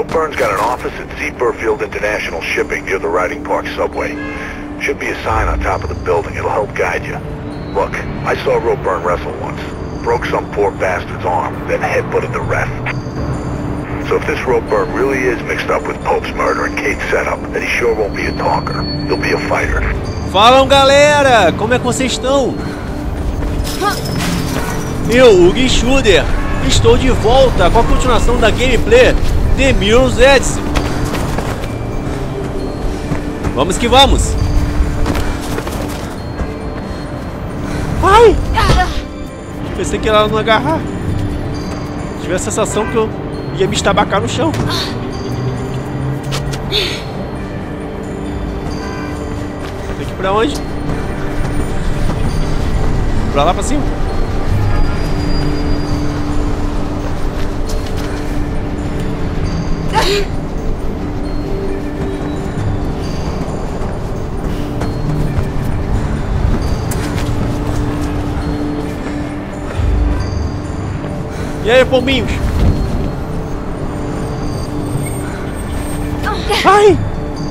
Ropeburn's got an office at Seafield International Shipping near the Riding Park Subway. Should be a sign on top of the building. It'll help guide you. Look, I saw Ropeburn wrestle once. Broke some poor bastard's arm, then headbutted the ref. So if this Ropeburn really is mixed up with Pope's murder and Kate's setup, then he sure won't be a talker. He'll be a fighter. Falam, galera! Como é que vocês estão? Eu, o GuiSShooter, estou de volta com a continuação da gameplay The Mirror's Edge. Vamos que vamos! Ai! Pensei que ela não ia agarrar. Tive a sensação que eu ia me estabacar no chão. Tem que ir pra onde? Pra lá, pra cima? E aí, pombinhos? Ai!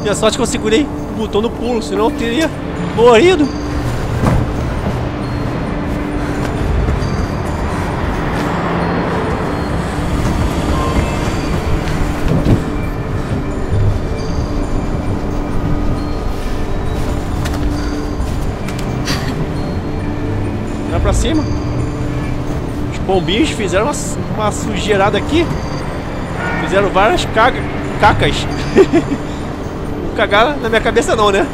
Minha sorte que eu segurei o botão do pulo, senão eu teria morrido. Vai pra cima. Os pombinhos fizeram uma sujeirada aqui. Fizeram várias cacas. Não cagaram na minha cabeça não, né?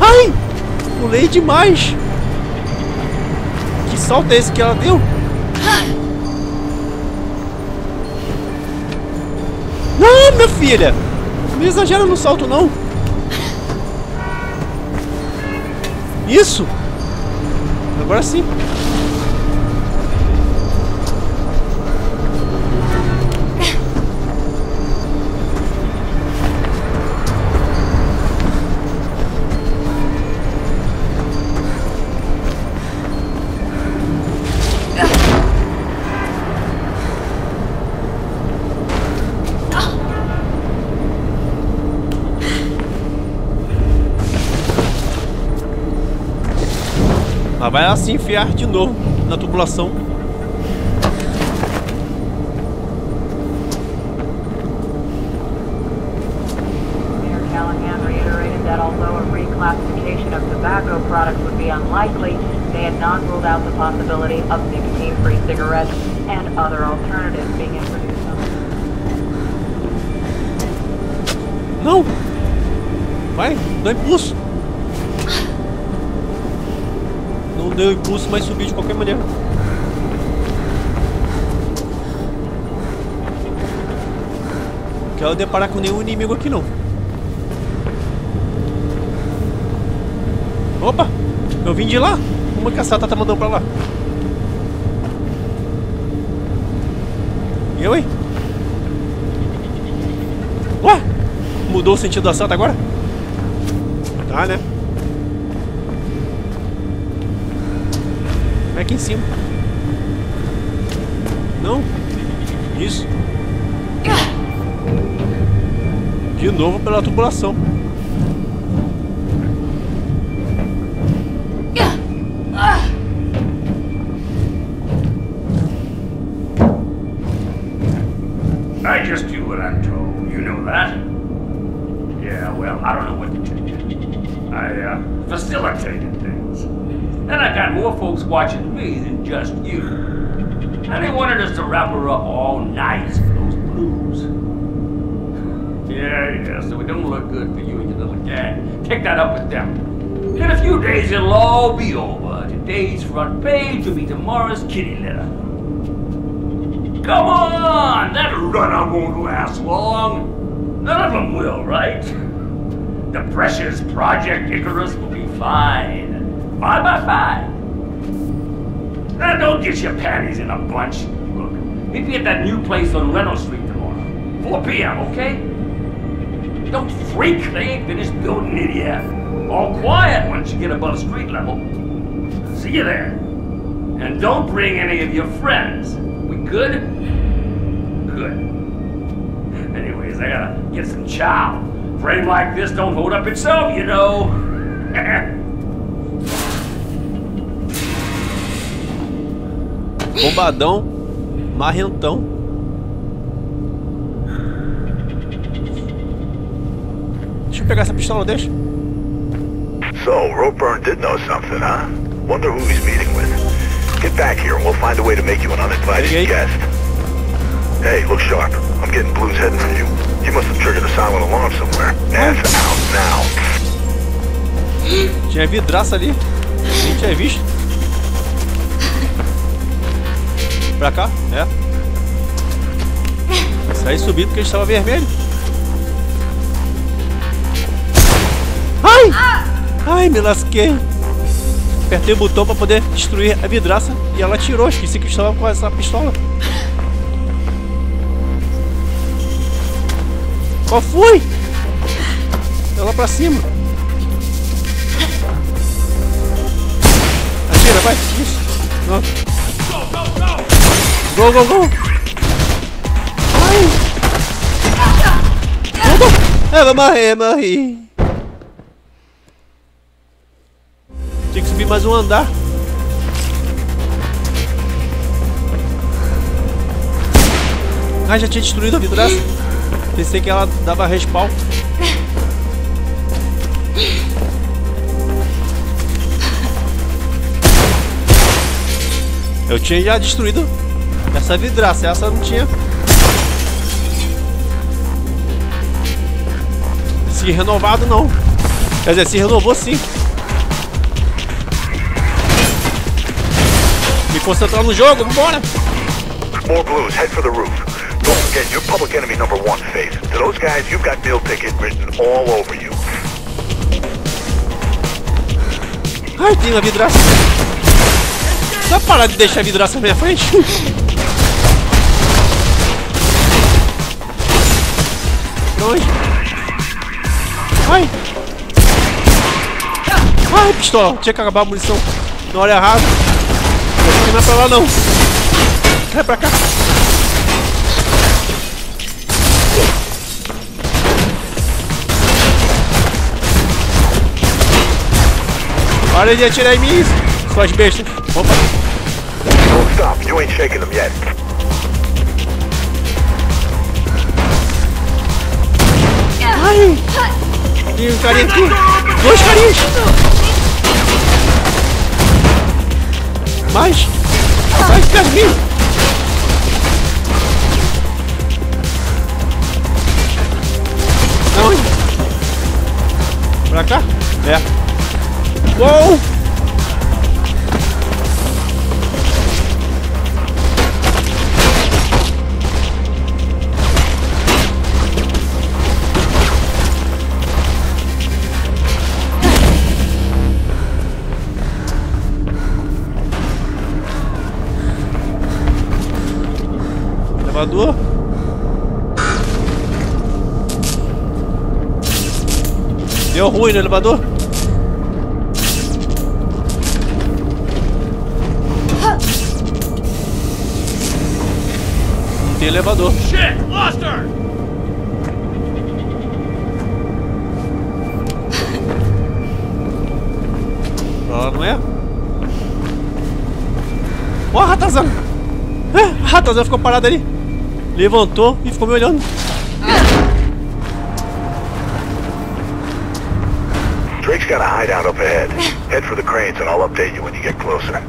Ai! Pulei demais! Que salto é esse que ela deu? Não, minha filha! Não exagera no salto não! Isso! Agora sim! Vai lá se enfiar de novo na tubulação. Mayor Callahan reiterated that although a reclassification of tobacco products would be unlikely, they had not ruled out the possibility of nicotine-free cigarettes and other alternatives being introduced. Não! Vai, dá impulso! Deu impulso, mas subiu de qualquer maneira. Não quero deparar com nenhum inimigo aqui não. Opa! Eu vim de lá! Como que a Sata tá mandando pra lá? E eu, hein? Ué! Mudou o sentido da Sata agora? Tá, né? Aqui em cima. Não. Isso. De novo pela tubulação. I just do what I'm told. You know that? Yeah, well, I don't know what to do. I facilitated things. Then I got more folks watching than just you. And they wanted us to wrap her up all nice for those blues. Yeah, so it don't look good for you and your little gang. Take that up with them. In a few days it'll all be over. Today's front page will be tomorrow's kitty litter. Come on! That run-up won't last long. None of them will, right? The precious Project Icarus will be fine. Bye bye bye. Now don't get your panties in a bunch. Look, meet me at that new place on Reno Street tomorrow. 4 p.m., okay? Don't freak, they ain't finished building it yet. All quiet once you get above street level. See you there. And don't bring any of your friends. We good? Good. Anyways, I gotta get some chow. Frame like this don't hold up itself, you know. Bombadão, marrentão. Deixa eu pegar essa pistola, deixa. So, Ropeburn did know something, huh? Wonder who he's meeting with. Get back here and we'll find a way to make you an uninvited guest. Hey, look sharp. I'm getting blues heading for you. You must have triggered a silent alarm somewhere. That's out now. Tinha vidraça ali. Nem tinha visto. Pra cá? É. Saí subindo porque a gente tava vermelho. Ai! Ai, me lasquei. Apertei o botão pra poder destruir a vidraça e ela atirou. Esqueci que eu estava com essa pistola. Qual foi? Tá lá pra cima. Atira, vai. Isso. Não. Go, go, go. Ai. Ela morri. Tem que subir mais um andar. Ah, já tinha destruído a vidraça. Pensei que ela dava respawn. Eu tinha já destruído essa vidraça, essa não tinha. Se renovado não. Quer dizer, se renovou sim. Me concentrar no jogo, vambora! More blues, head for the roof. Don't forget, you're public enemy number one, FAITH. To those guys, you've got meal ticket written all over you. Ai, tem uma vidraça. Dá pra parar de deixar a vidraça na minha frente? Longe. Ai. Ai, pistola. Tinha que acabar a munição na hora errada. Não é pra lá, não. Vai pra cá. Para de atirar em mim, suas bestas. Opa. Don't stop, you ain't shaking them yet. Ai! Tem um carinha aqui! Dois carinhas! Mais! Sai de perto de mim! Aonde? Pra cá? É. Uou! Elevador. Deu ruim no elevador? Tem elevador. Shit, lost her. Ah, não é? Ó, a ratazana. A ratazana ficou parada ali. Levantou e ficou me olhando. Drake's got a hideout up ahead. Head for the cranes and I'll update you when you get closer.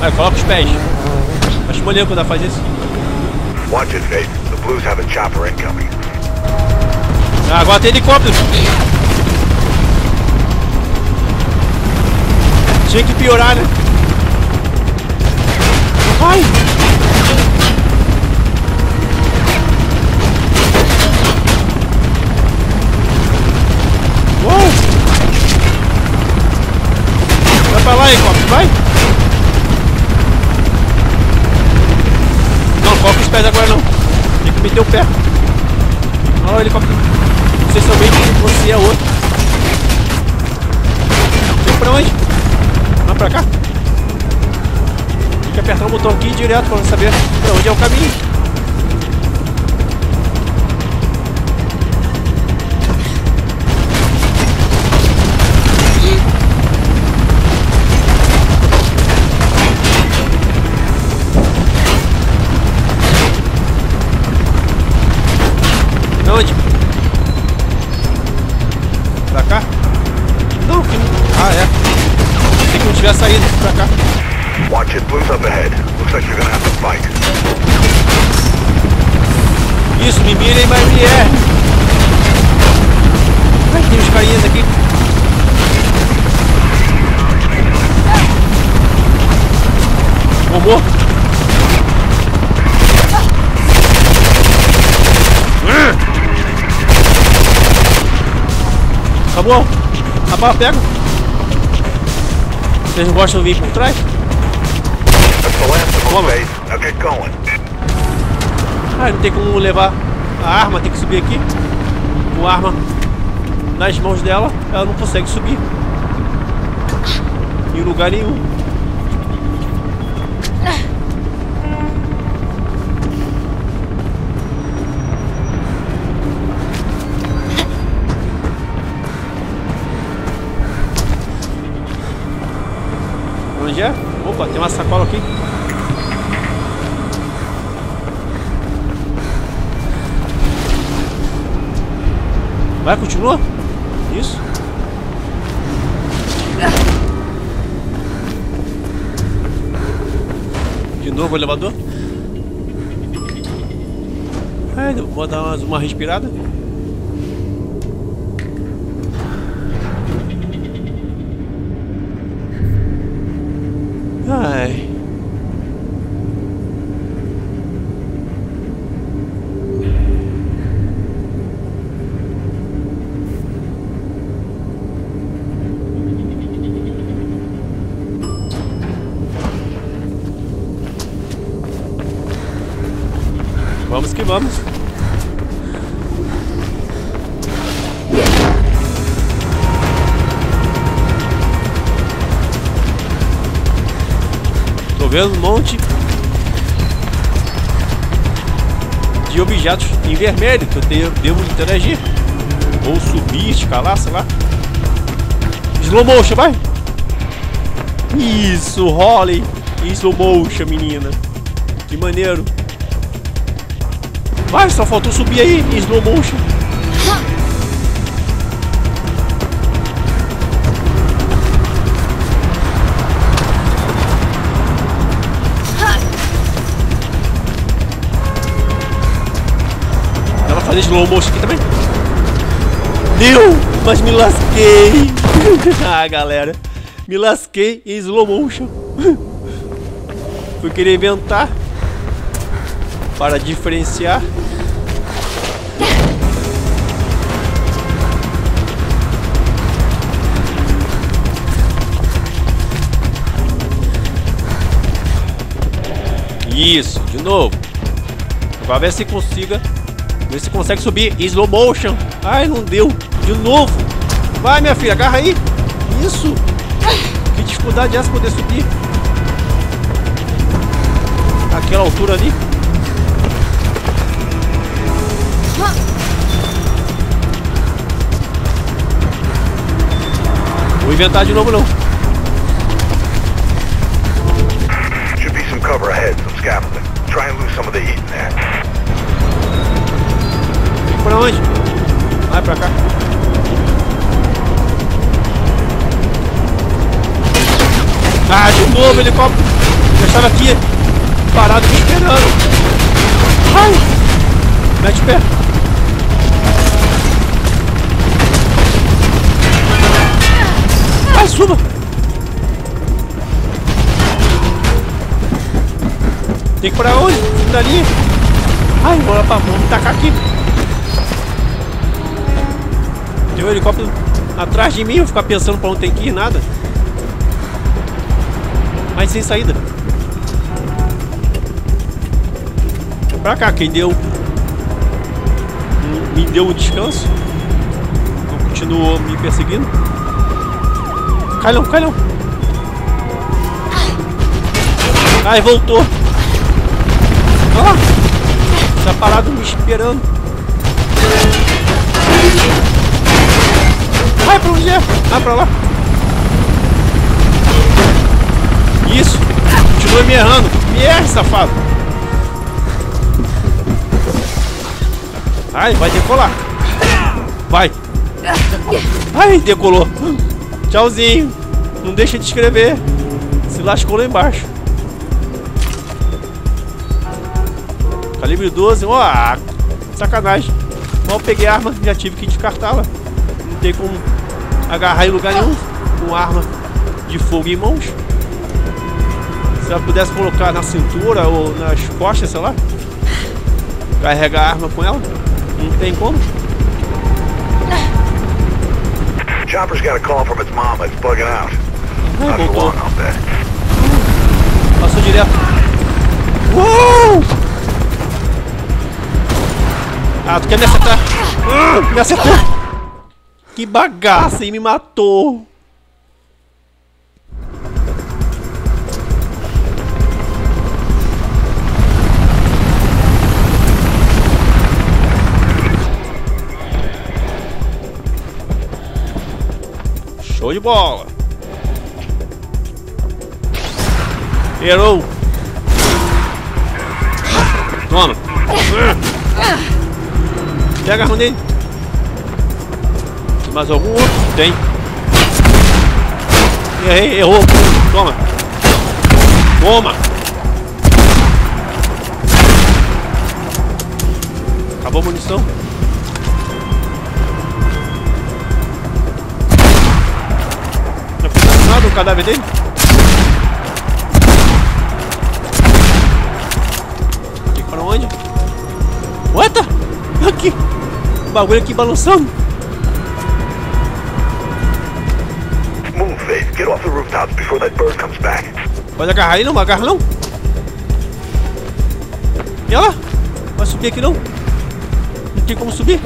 Vai, coloca os pés. Acho molhão quando ela faz isso. Watch it, FAITH. The blues have a chopper incoming. Ah, agora tem helicóptero. Tinha que piorar, né? Vai! Uou! Vai pra lá, helicóptero, vai! Coloca os pés agora não. Tem que meter o pé. Olha o helicóptero. Não sei se é um ou se é outro. Tem que pra onde? Vamos pra cá? Tem que apertar o botão aqui direto pra saber pra onde é o caminho. Watch it, blimp up ahead. Looks like you're gonna have to fight. Isso, me mirem, mas me errem. Ai, tem uns carinhas aqui. Vou morrer. Tá bom. A bala pega. Vocês não gostam de vir por trás? Ah, não tem como levar a arma, tem que subir aqui. Com a arma nas mãos dela, ela não consegue subir em lugar nenhum. Onde é? Opa, tem uma sacola aqui. Vai, continua? Isso. De novo o elevador. Ai, vou dar mais uma respirada. Ai. Vamos que vamos. Tô vendo um monte de objetos em vermelho que eu devo interagir ou subir, escalar, sei lá. Slow motion, vai. Isso, rola em slow motion, menina. Que maneiro. Vai, só faltou subir aí em slow motion. Dá pra fazer slow motion aqui também? Deu, mas me lasquei. Ah, galera, me lasquei em slow motion. Fui querer inventar para diferenciar. Isso, de novo. Vai ver se consiga. Ver se consegue subir em slow motion. Ai, não deu. De novo. Vai, minha filha, agarra aí. Isso. Que dificuldade é essa poder subir? Aquela altura ali. Vou inventar de novo, não. Should be some cover ahead, some scaffolding. Try and lose some of the heat in there. Pra onde? Vai pra cá. Ah, de novo o helicóptero. Já estava aqui parado me esperando. Ai! Mete o pé. Vai, suba! Tem que ir pra onde? Dali! Ai, bora pra mão, tacar aqui! Tem um helicóptero atrás de mim, eu ficar pensando pra onde tem que ir, nada! Mas sem saída! Pra cá, quem deu... me deu um descanso, não continuou me perseguindo. Cai não. Ai, voltou. Ah, tá parado me esperando. Vai pra onde é? Vai pra lá. Isso. Continua me errando. Me erra, safado. Ai, vai decolar. Vai. Ai, decolou. Tchauzinho. Não deixa de escrever. Se lascou lá embaixo. Calibre 12. Ó, sacanagem. Mal peguei a arma, já tive que descartá-la. Não tem como agarrar em lugar nenhum com arma de fogo em mãos. Se ela pudesse colocar na cintura ou nas costas, sei lá. Carregar a arma com ela. Não tem como. Chopper's got a call from its mama. It's bugging out. Passou direto. Uou! Ah, tu quer me acertar? Me acertou! Que bagaça, e me matou! Show de bola! Errou! Toma! Pega a arma dele. Tem mais algum outro? Tem. Errei, errou. Toma. Toma. Acabou a munição. Não fez nada o cadáver dele? Tem para onde? Eita! Aqui! O bagulho aqui balançando. Move, Faith. Get off the rooftops before that bird comes back. Pode agarrar ele, não? Vai agarrar não? E ela? Vai subir aqui não? Não tem como subir?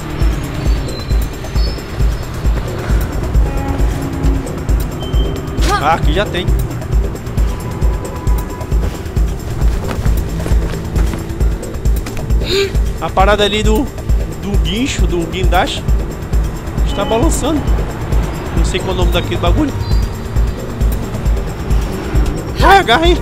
Ah, aqui já tem. A parada ali do guincho, do guindaste, está balançando. Não sei qual é o nome daquele bagulho. Vai, agarra aí.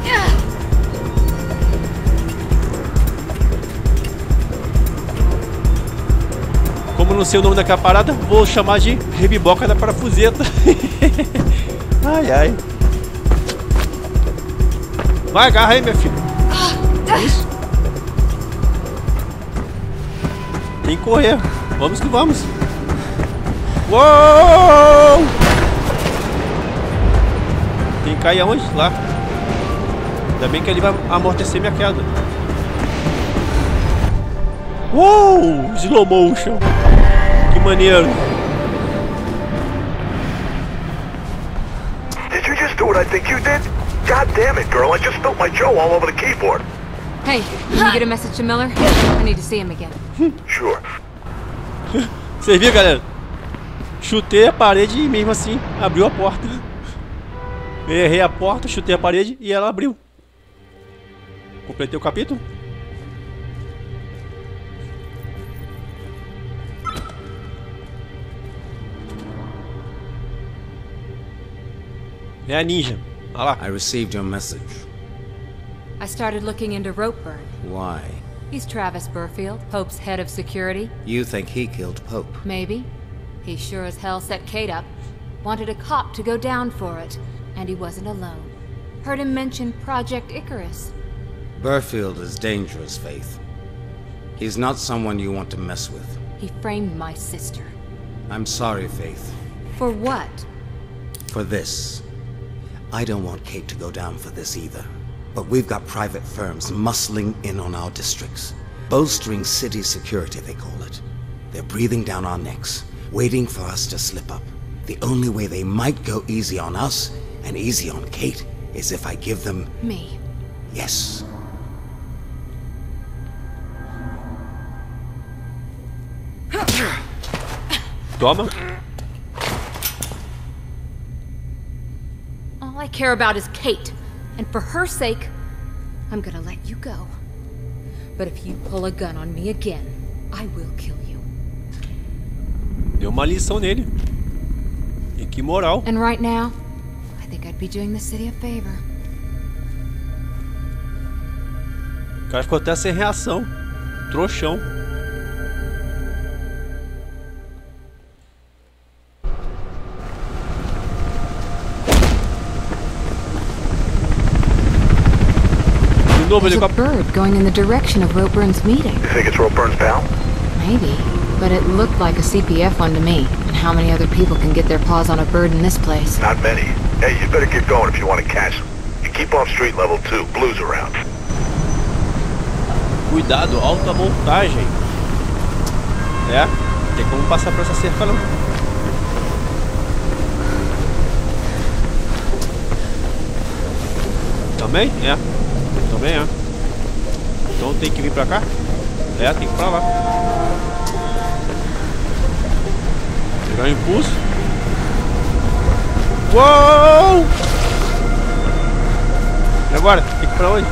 Como eu não sei o nome daquela parada, vou chamar de rebiboca da parafuseta. Ai, ai. Vai, agarra aí, minha filha. Isso. Tem que correr. Vamos que vamos. Uou! Tem que cair aonde? Lá. Ainda bem que ele vai amortecer minha queda. Uou! Slow motion. Que maneiro. Did you just do what I think you did? God damn it, girl. I just spilled my jaw all over the keyboard. Hey, can you get a message to Miller? I need to see him again. Sure. Vocês viram, galera? Chutei a parede e mesmo assim abriu a porta. Errei a porta, chutei a parede e ela abriu. Completei o capítulo. É a ninja. Olha lá. I received your message. I started looking into ROPEBURN. Why? He's Travis Burfield, Pope's head of security. You think he killed Pope? Maybe. He sure as hell set Kate up. Wanted a cop to go down for it. And he wasn't alone. Heard him mention Project Icarus. Burfield is dangerous, Faith. He's not someone you want to mess with. He framed my sister. I'm sorry, Faith. For what? For this. I don't want Kate to go down for this either. But we've got private firms muscling in on our districts. Bolstering city security, they call it. They're breathing down our necks, waiting for us to slip up. The only way they might go easy on us, and easy on Kate, is if I give them... Me? Yes. Toma. I care about is Kate, and for her sake, I'm gonna let you go. But if you pull a gun on me again, I will kill you. Deu uma lição nele. E que moral. And right now, I think I'd be doing the city a favor. O cara ficou até sem reação. Trouxão. There's a bird going in the direction of Ropeburn's meeting. You think it's Ropeburn's pal? Maybe, but it looked like a CPF one to me. And how many other people can get their paws on a bird in this place? Not many. Hey, you better get going if you want to catch them. You keep off street level 2. Blues around. Cuidado, alta voltagem. É, não tem como passar por essa cerca não. Também? É. Também é. Então tem que vir pra cá? É, tem que ir pra lá. Pegar o impulso. Uou! E agora? Tem que ir pra onde?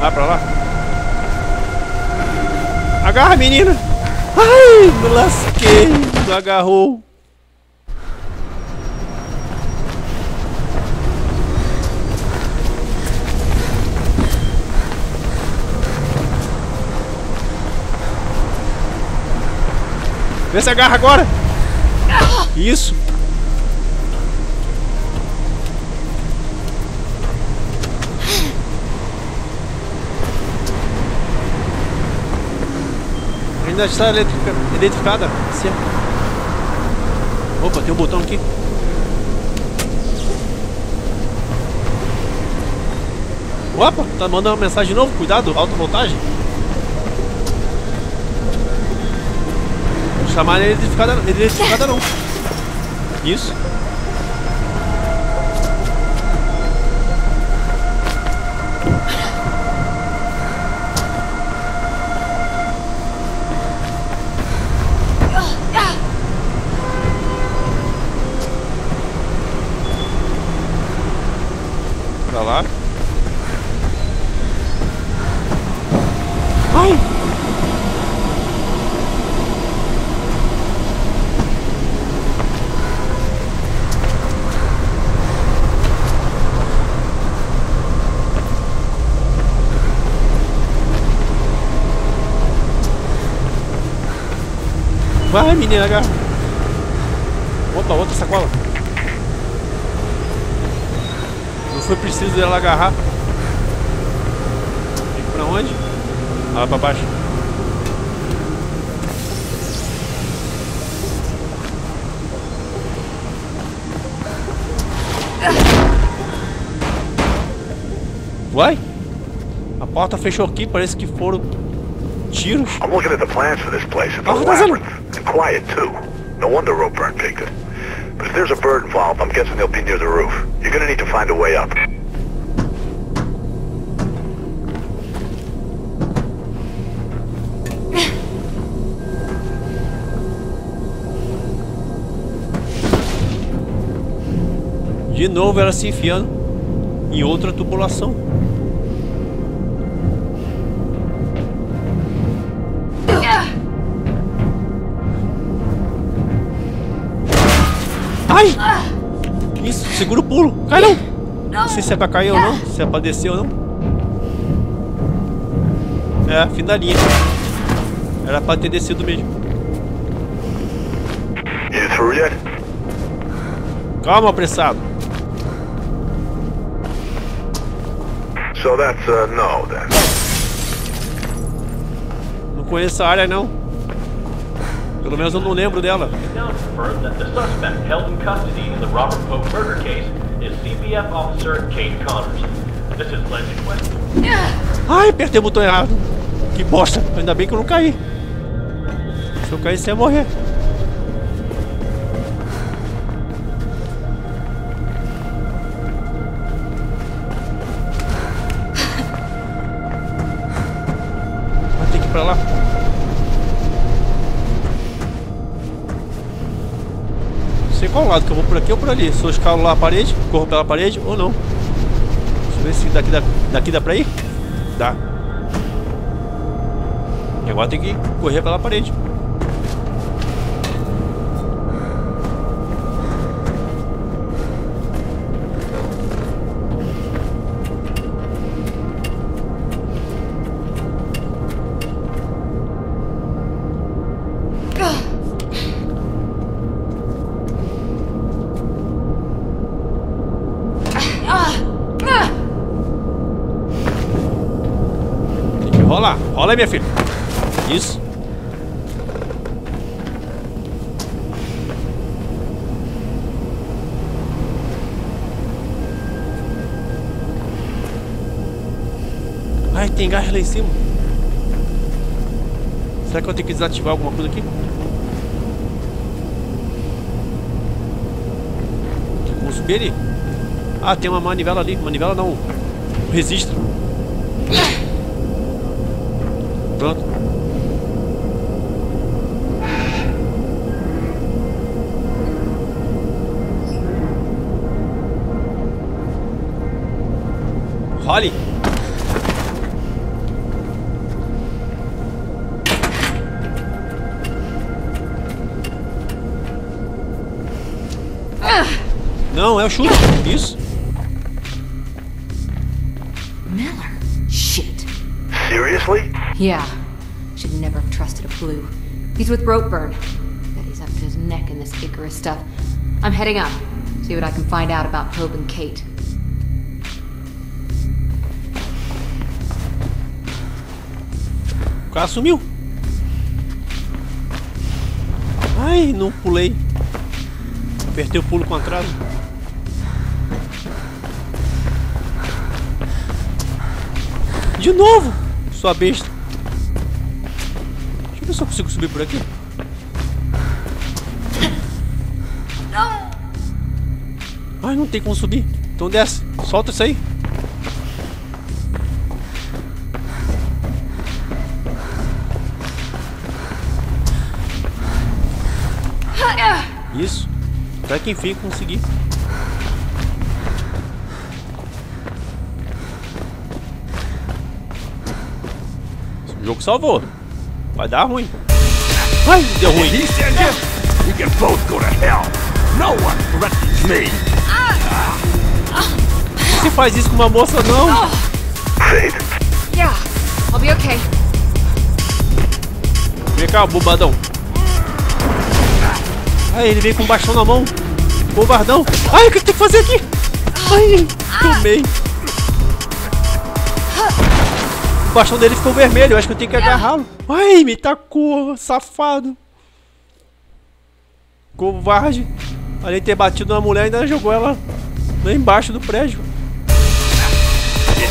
Vai pra lá. Agarra, menina! Ai, me lasquei! Me agarrou! Vê se agarra agora! Isso! Ainda está eletrificada. Certo. Opa, tem um botão aqui. Opa, tá mandando uma mensagem de novo. Cuidado, alta voltagem. Chamar ele eletrificada não. Isso. Pra lá. Ai! Vai, menina, agarra. Opa, outra sacola. Não foi preciso dela agarrar. Tem que ir pra onde? Ah, lá pra baixo. Uai? A porta fechou aqui, parece que foram tiros. I'm looking at the plans for this place. Quiet too. No wonder Ropeburn picked it. But if there's a bird involved, I'm guessing they'll be near the roof. You're gonna need to find a way up. De novo ela se enfiando em outra tubulação. Isso, segura o pulo. Cai não. Não sei se é pra cair ou não, se é pra descer ou não. É, fim da linha. Era pra ter descido mesmo. Calma, apressado. Não conheço a área não. Pelo menos eu não lembro dela. Ai, apertei o botão errado. Que bosta. Ainda bem que eu não caí. Se eu cair, você ia morrer. Vai ter que ir pra lá. qual lado que eu vou, por aqui ou por ali? Se eu escalo lá a parede, corro pela parede ou não. Deixa eu ver se daqui dá pra ir. Dá. E agora tem que correr pela parede. Olha aí, minha filha. Isso. Ai, tem gás lá em cima. Será que eu tenho que desativar alguma coisa aqui? Vamos subir ali. Ah, tem uma manivela ali. Manivela não. Registro. Pronto. Role. Não, é o chute. Isso. Yeah, should never have trusted a flu. He's with ROPEBURN. Bet he's up to his neck in this Icarus stuff. I'm heading up. See what I can find out about Hope and Kate. O cara sumiu. Ai, não pulei. Apertei o pulo com atraso. De novo, sua besta. Deixa eu ver se eu consigo subir por aqui. Não. Ai, não tem como subir. Então desce. Solta isso aí. Isso. Até que enfim consegui. O jogo salvou. Vai dar ruim. Ai, deu ruim. You can both go to hell. No one threatens me. Não se faz isso com uma moça, não. Faith. Yeah, I'll be okay. Vem cá, bobadão. Ai, ele veio com um bastão na mão. Bobardão. Ai, o que tem que fazer aqui? Ai, tomei. O bastão dele ficou vermelho, eu acho que eu tenho que agarrá-lo. Ai, me tacou, safado. Covarde. Além de ter batido na mulher, ainda jogou ela lá embaixo do prédio. Se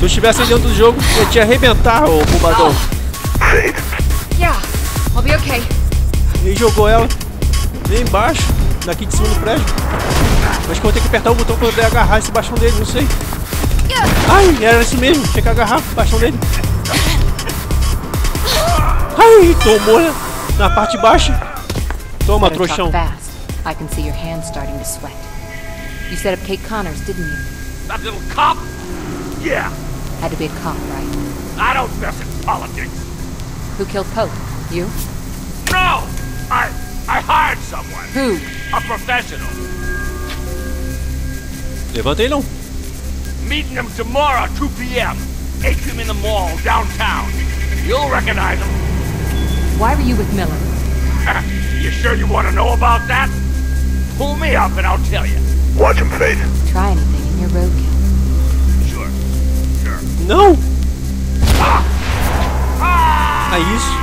eu estivesse dentro do jogo, eu tinha arrebentar o bombadão. Ele jogou ela lá embaixo, daqui de cima do prédio. Acho que eu vou ter que apertar o botão pra poder agarrar esse bastão dele, não sei. Ai, era isso mesmo, tinha que agarrar o bastão dele. Ai, tomou na parte baixa. Toma, trouxão. I can see your hands starting to sweat. You set up Kate Connors, didn't you? That little cop? Yeah. Had to be a cop, right? I don't mess in politics. Who killed Pope? You? No! I hired someone. Who? A professional. Levanta ele não. Meeting them tomorrow, 2 p.m. Take him in the mall downtown. You'll recognize him. Why were you with Miller? You sure you want to know about that? Pull me up and I'll tell you. Watch him, Faith. Try anything in your roadkill. Sure. Sure. No. Ah! Ah! É isso.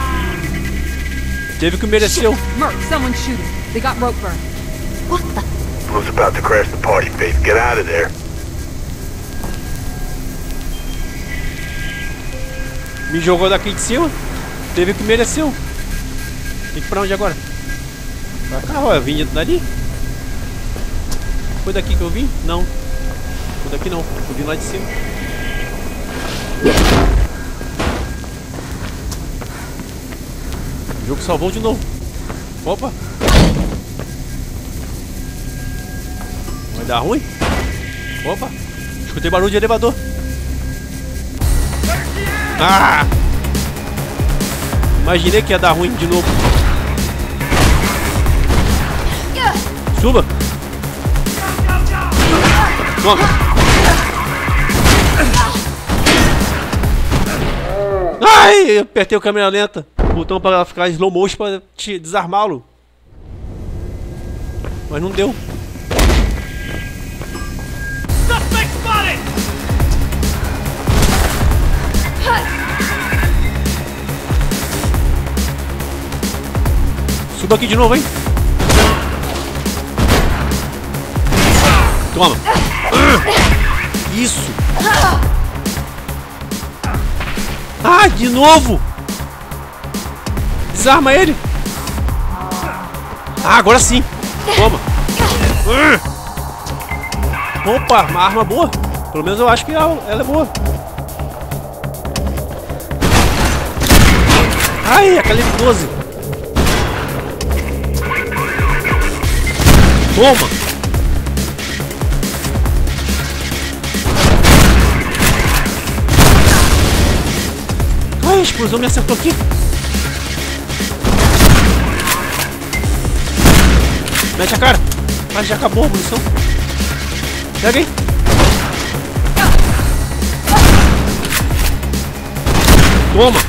Teve o que mereceu. Merc, someone shooting. They got ROPEBURN. What the? I was about to crash the party, Faith. Get out of there. Me jogou daqui de cima. Teve o que mereceu. Tem que ir pra onde agora? Pra cá, ó. Eu vim dali. Foi daqui que eu vim? Não. Foi daqui não. Eu vim lá de cima. jogo salvou de novo. Opa! Vai dar ruim? Opa! Escutei barulho de elevador. Ah! Imaginei que ia dar ruim de novo. Suba! Toma! Ai! Eu apertei o câmera lenta. O botão para ela ficar slow motion para te desarmá-lo. Mas não deu. Suba aqui de novo, hein? Toma! Isso! Ah, de novo! Desarma ele! Ah, agora sim! Toma! Opa, uma arma boa! Pelo menos eu acho que ela é boa! Ai, a calibre 12! Toma! A explosão me acertou aqui. Mete a cara. Mas já acabou a munição. Pega aí. Toma.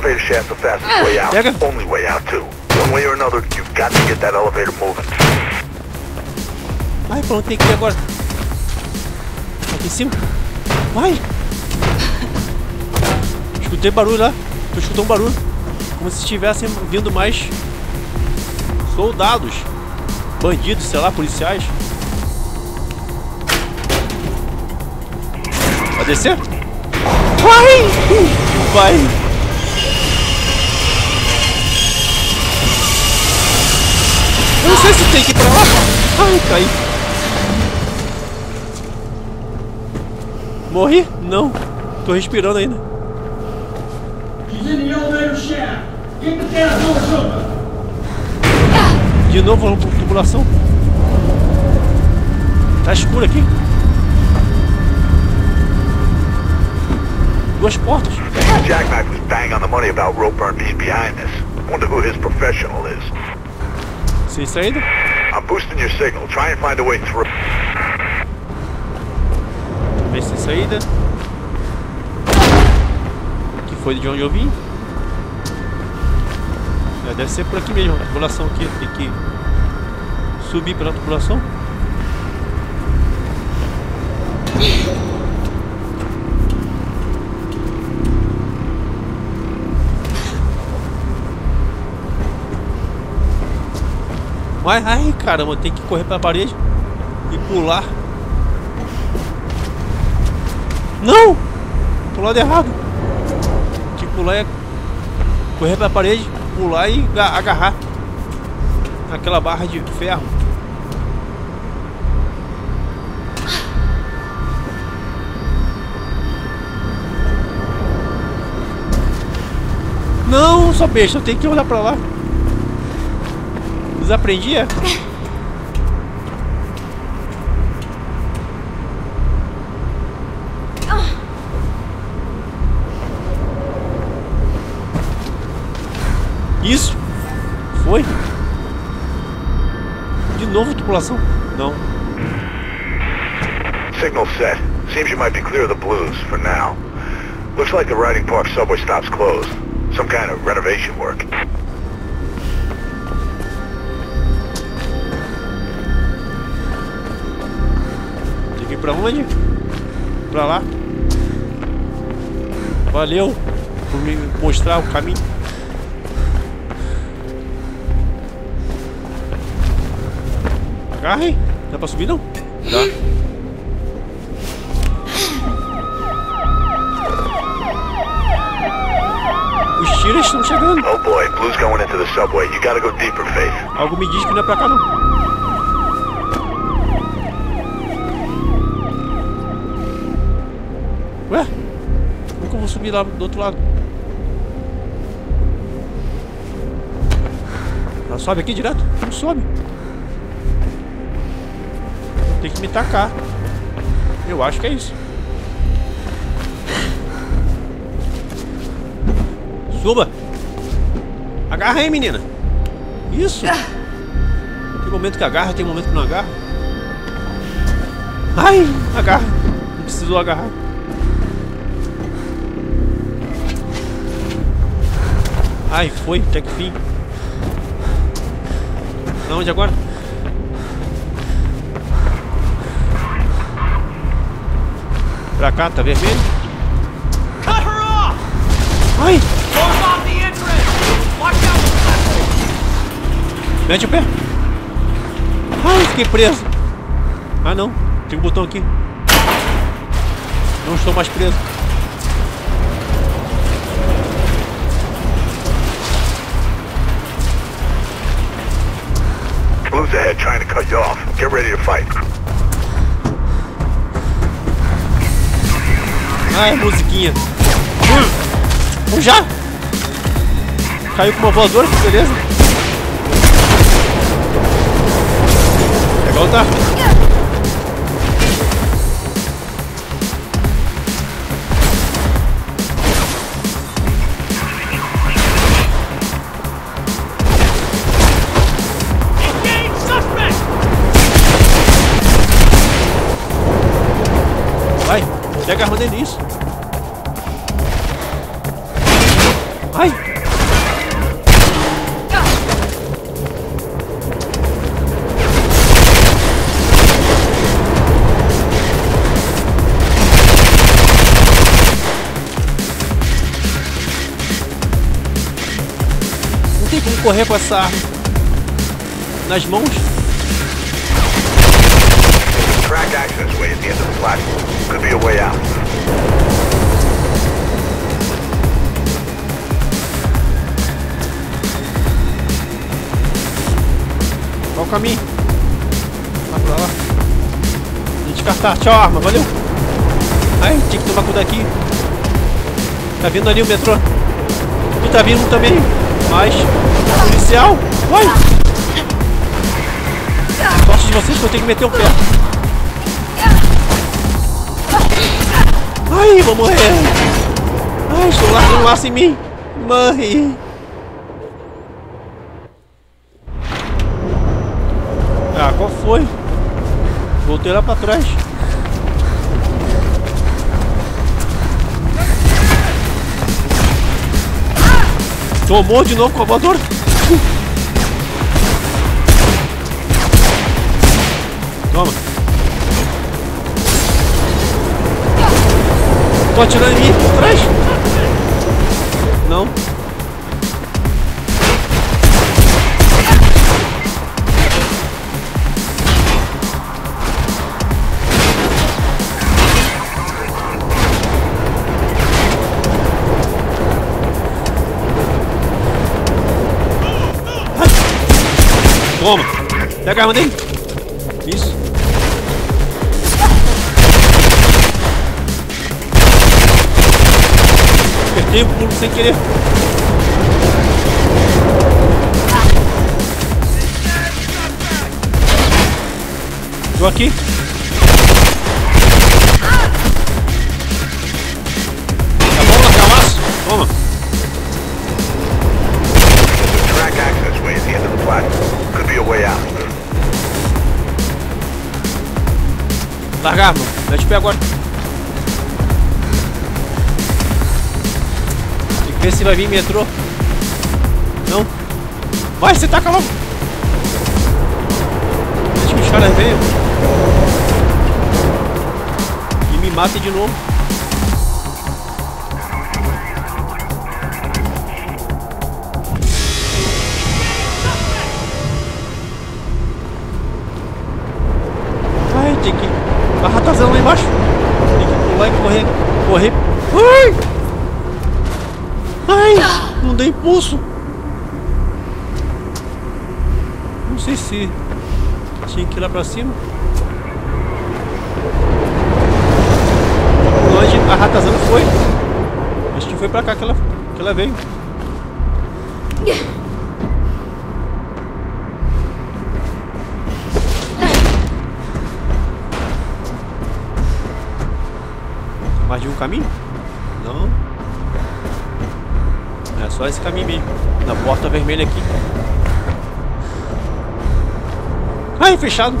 Elevator shaft, the fastest way out. Pega. Only way out too. One way or another, you've got to get that elevator moving. Ai, pronto, tem que ir agora. Aqui em cima. Vai. Escutei barulho lá, tô escutando um barulho, como se estivessem vindo mais soldados, bandidos, sei lá, policiais. Vai descer? Vai! Vai! Eu não sei se tem que ir pra lá. Ai, caí. Morri? Não. Tô respirando ainda. De novo a tubulação. Tá escuro aqui. Duas portas. Jackknife was bang on the money about ROPEBURN being behind this. Wonder who his professional is. Sem saída? I'm boosting your signal. Try and find a way through. Vê sem saída. Que foi de onde eu vim? Deve ser por aqui mesmo, a tubulação aqui, tem que subir pela tubulação. Ai, ai, caramba, tem que correr pela parede e pular. Não! Pro lado errado. Tem que pular é correr pela parede. Pular e agarrar aquela barra de ferro. Não, só besta, eu tenho que olhar pra lá. Desaprendi, é? Isso! Foi! De novo tripulação? Não. Signal set. Seems you might be clear of the blues for now. Looks like the Riding Park Subway stop's closed. Some kind of renovation work. Tem que ir pra onde? Pra lá. Valeu por me mostrar o caminho. Agarrem! Dá pra subir, não? Dá. Os tiros estão chegando. Oh boy, Blue's going into the subway. You gotta go deeper, Faith. Algo me diz que não é pra cá, não. Ué? Como que eu vou subir lá do outro lado? sobe aqui direto? Não sobe. Tem que me tacar. Eu acho que é isso. Suba. Agarra aí, menina. Isso. Tem momento que agarra, tem momento que não agarra. Ai, agarra. Não precisou agarrar. Ai, foi, até que fim. Pra onde agora? Pra cá, tá vermelho? Ai! Mete o pé! Ai, fiquei preso! Ah não, tem um botão aqui. Não estou mais preso. Close ahead, trying to cut you off. Get ready to fight. Ai, musiquinha. Vamos já! Caiu com uma voadora, beleza? Legal, tá? Vai, já agarrando ele nisso. Ai! Não tem como correr com essa arma nas mãos. Track access way at the end of the platform. Could be a way out. Qual o caminho? Vai pra lá. Vou descartar. Tchau, arma. Valeu. Ai, tinha que tomar cuidado aqui. Tá vindo ali o metrô. Tu tá vindo também. Mas... policial. Vai. Sorte de vocês que eu tenho que meter o pé. Ai, vou morrer. Ai, estou lá. Tem um laço em mim. Morri. Ah, qual foi? Voltei lá pra trás. Tomou de novo com a voadora. Toma. Tô atirando em mim por trás? Não. Toma! Pega a arma dele! Isso! Apertei o pulo sem querer! Tô aqui! Tá bom, largar o laço! Toma! Track access way at the end of the platform. Largar, mano. Mete o pé agora. Tem que ver se vai vir metrô. Não. Vai, você taca logo. Deixa que os caras venham. E me matem de novo. Tem que barratazão lá embaixo. Tem que pular e correr. Correr. Ai! Ai! Não dei impulso. Não sei se tinha que ir lá pra cima. Longe, a ratazana foi. Acho que foi pra cá que ela veio. de um caminho? Não. É só esse caminho mesmo. Na porta vermelha aqui. Ai, fechado.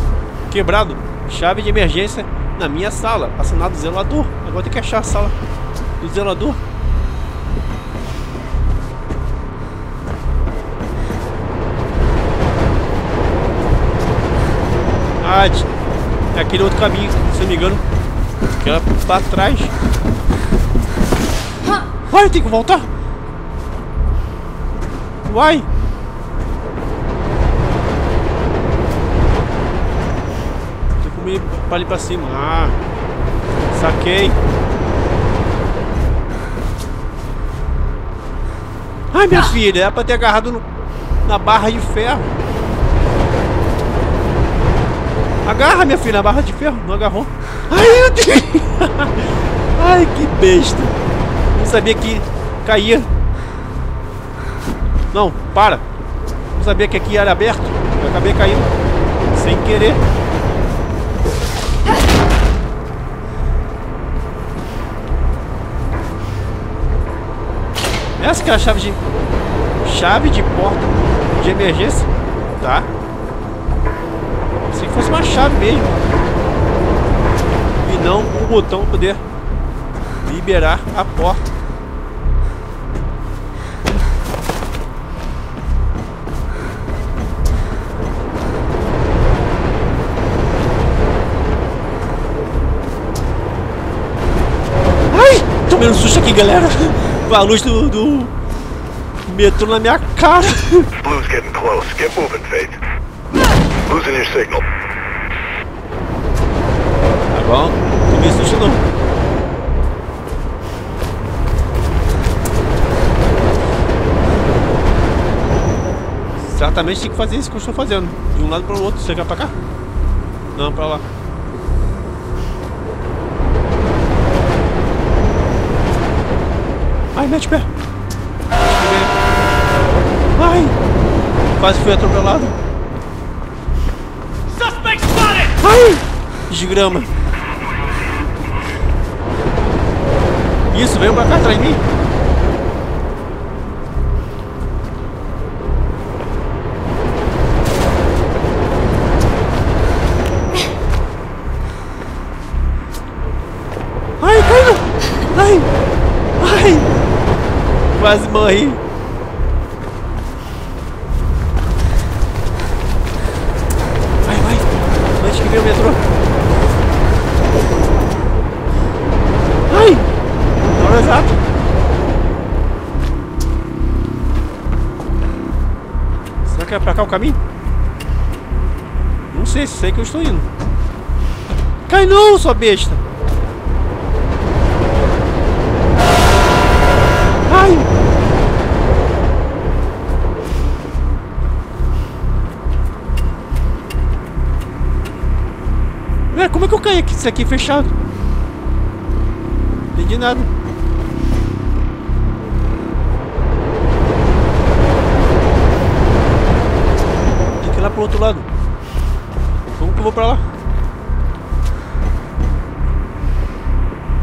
Quebrado. Chave de emergência na minha sala. Assinado zelador. Agora tem que achar a sala do zelador. Ah, é aquele outro caminho, se não me engano. Que era pra trás. Vai, eu tenho que voltar. Vai. Tem como ir pra ali pra cima. Ah, saquei. Ai, minha filha, era pra ter agarrado na barra de ferro. Agarra, minha filha, na barra de ferro. Não agarrou. Ai, meu Deus. Ai, que besta. Não sabia que caía. Não, para. Não sabia que aqui era aberto. Eu acabei caindo. Sem querer. Essa que é a chave de... Chave de porta de emergência. Tá. Se fosse uma chave mesmo. E não um botão para poder liberar a porta. Ai! Tomei um susto aqui, galera! Com a luz do metrô na minha cara! Blue's getting close. Get moving, Faith. Losing your signal. Tá bom, tomei susto não. Exatamente, tem que fazer isso que eu estou fazendo. De um lado para o outro. Você quer para cá? Não, para lá. Ai, mete o pé. Ai, quase fui atropelado. Ai, desgrama. Isso, veio para cá atrás de mim. Quase morri. Vai, vai. Antes que venha o metrô. Ai! Não é exato. Será que é pra cá o caminho? Não sei, sei que eu estou indo. Cai não, sua besta! Como é que eu caí aqui? Isso aqui é fechado. Não entendi nada. Tem que ir lá pro outro lado. Como que eu vou pra lá?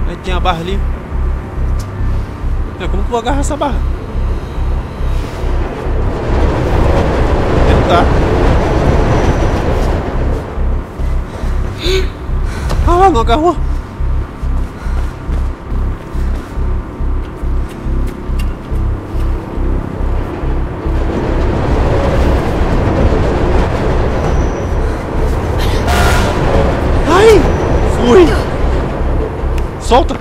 Aí tem a barra ali. Como que eu vou agarrar essa barra? Tentar. Ah, não agarrou. Ai, fui. Solta.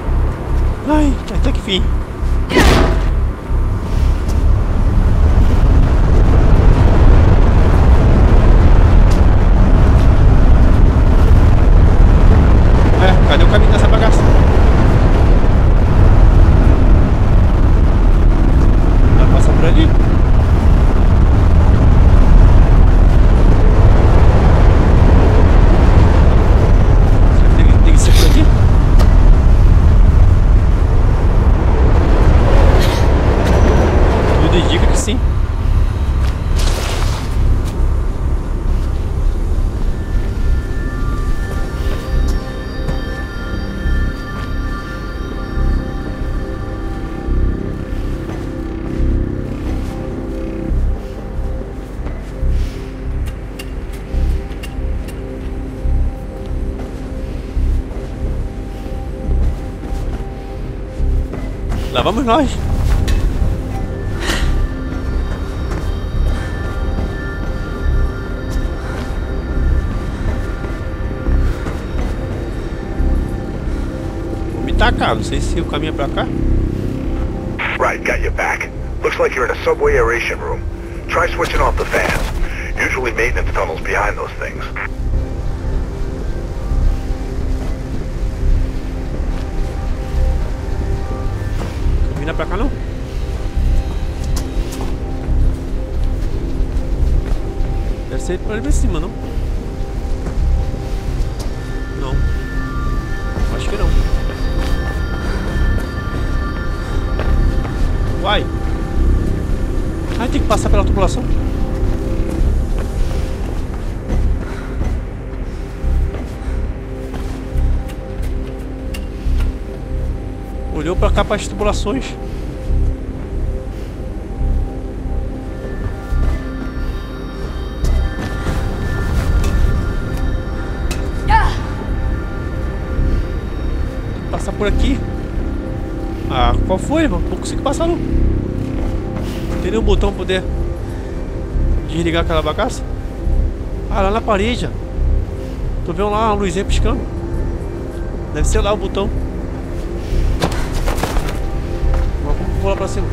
Ai, até que fim. vamos nós. Vou me tacar, não sei se o caminho é pra cá. Right, got your back. Looks like you're in a subway aeration room. Try switching off the fans. Usually maintenance tunnels behind those things. Não é pra cá não. Deve ser pra ali pra cima, não? Não. Acho que não. Uai. Ah, tem que passar pela tubulação. Olhou pra cá para as tubulações. Tem que passar por aqui. Ah, qual foi? Não consigo passar não. Não tem nenhum botão para poder desligar aquela bagaça. Ah, lá na parede. Tô vendo lá uma luzinha piscando. Deve ser lá o botão. Vou lá pra cima.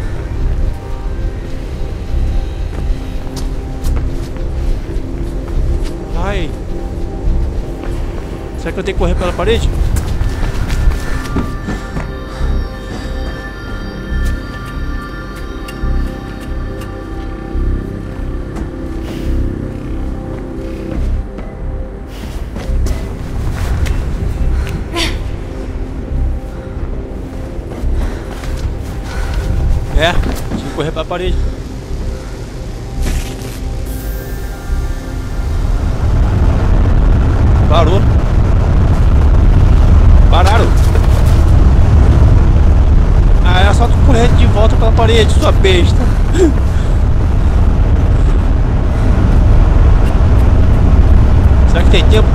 Ai. Será que eu tenho que correr pela parede? Correr para a parede. Parou. Pararam. Ah, era só tu correr de volta pela parede, sua besta. Será que tem tempo?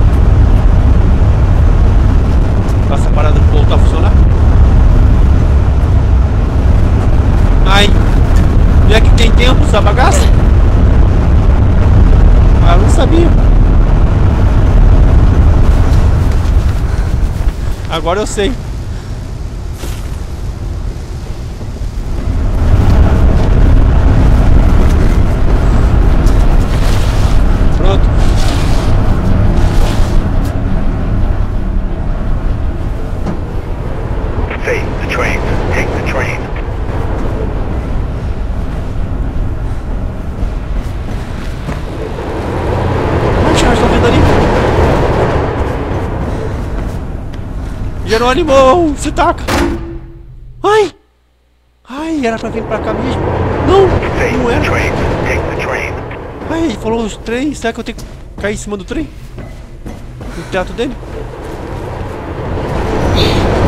Pra essa parada voltar a funcionar? Ai. Já que tem tempo essa bagaça? Ah, eu não sabia. Agora eu sei. Pronto. Faith, the train. Take the train. Jerônimo, se taca! Ai! Ai, era pra vir pra cá mesmo? Não! Não era! Ai, ele falou os trem, será que eu tenho que cair em cima do trem? No teto dele?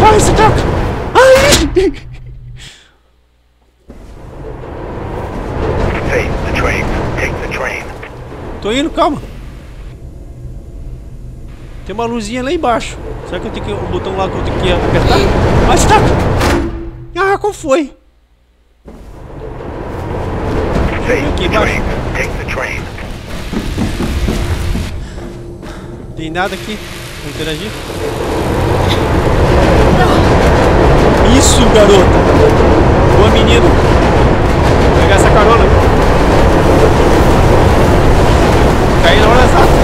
Ai, se taca! Ai! Tô indo, calma! Tem uma luzinha lá embaixo. Será que eu tenho que... o botão lá que eu tenho que apertar? Ah, está! Ah, qual foi? Aqui embaixo. Tem nada aqui pra interagir? Isso, garota! Boa, menino! Vou pegar essa carona. Caí na hora exata.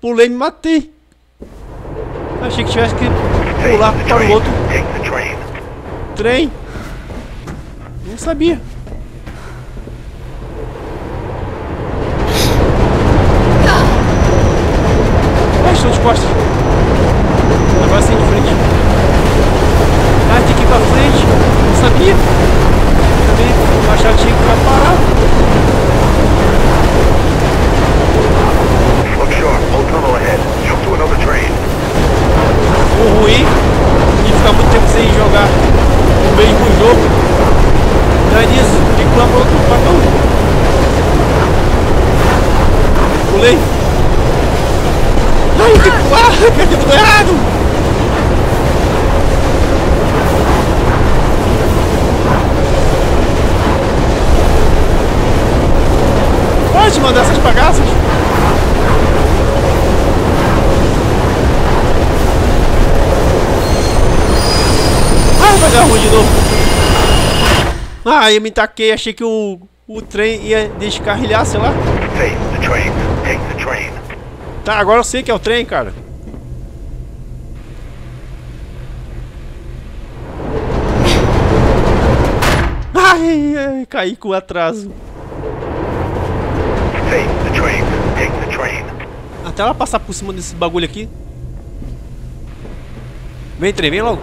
Pulei e me matei. Achei que tivesse que pular para o outro trem. Não sabia. estão de costas. Agora sai de frente. Vai ter que ir pra frente. Isso aqui. Também baixadinho pra parar. Look sharp, hold tunnel ahead. Jump to another train. O ruim de ficar muito tempo sem jogar o meio do jogo. Não é nisso. Tem que pular para outro papel. Pulei. Ai, que porra, que aquilo tá errado! Pode mandar essas bagaças? Ai, vai dar ruim de novo. Ah, eu me taquei, achei que o trem ia descarrilhar, sei lá. Take the train, take the train. Tá, agora eu sei que é o trem, cara. Ai, ai, caí com atraso. Take the train, take the train. Até ela passar por cima desse bagulho aqui. Vem, trem, vem logo.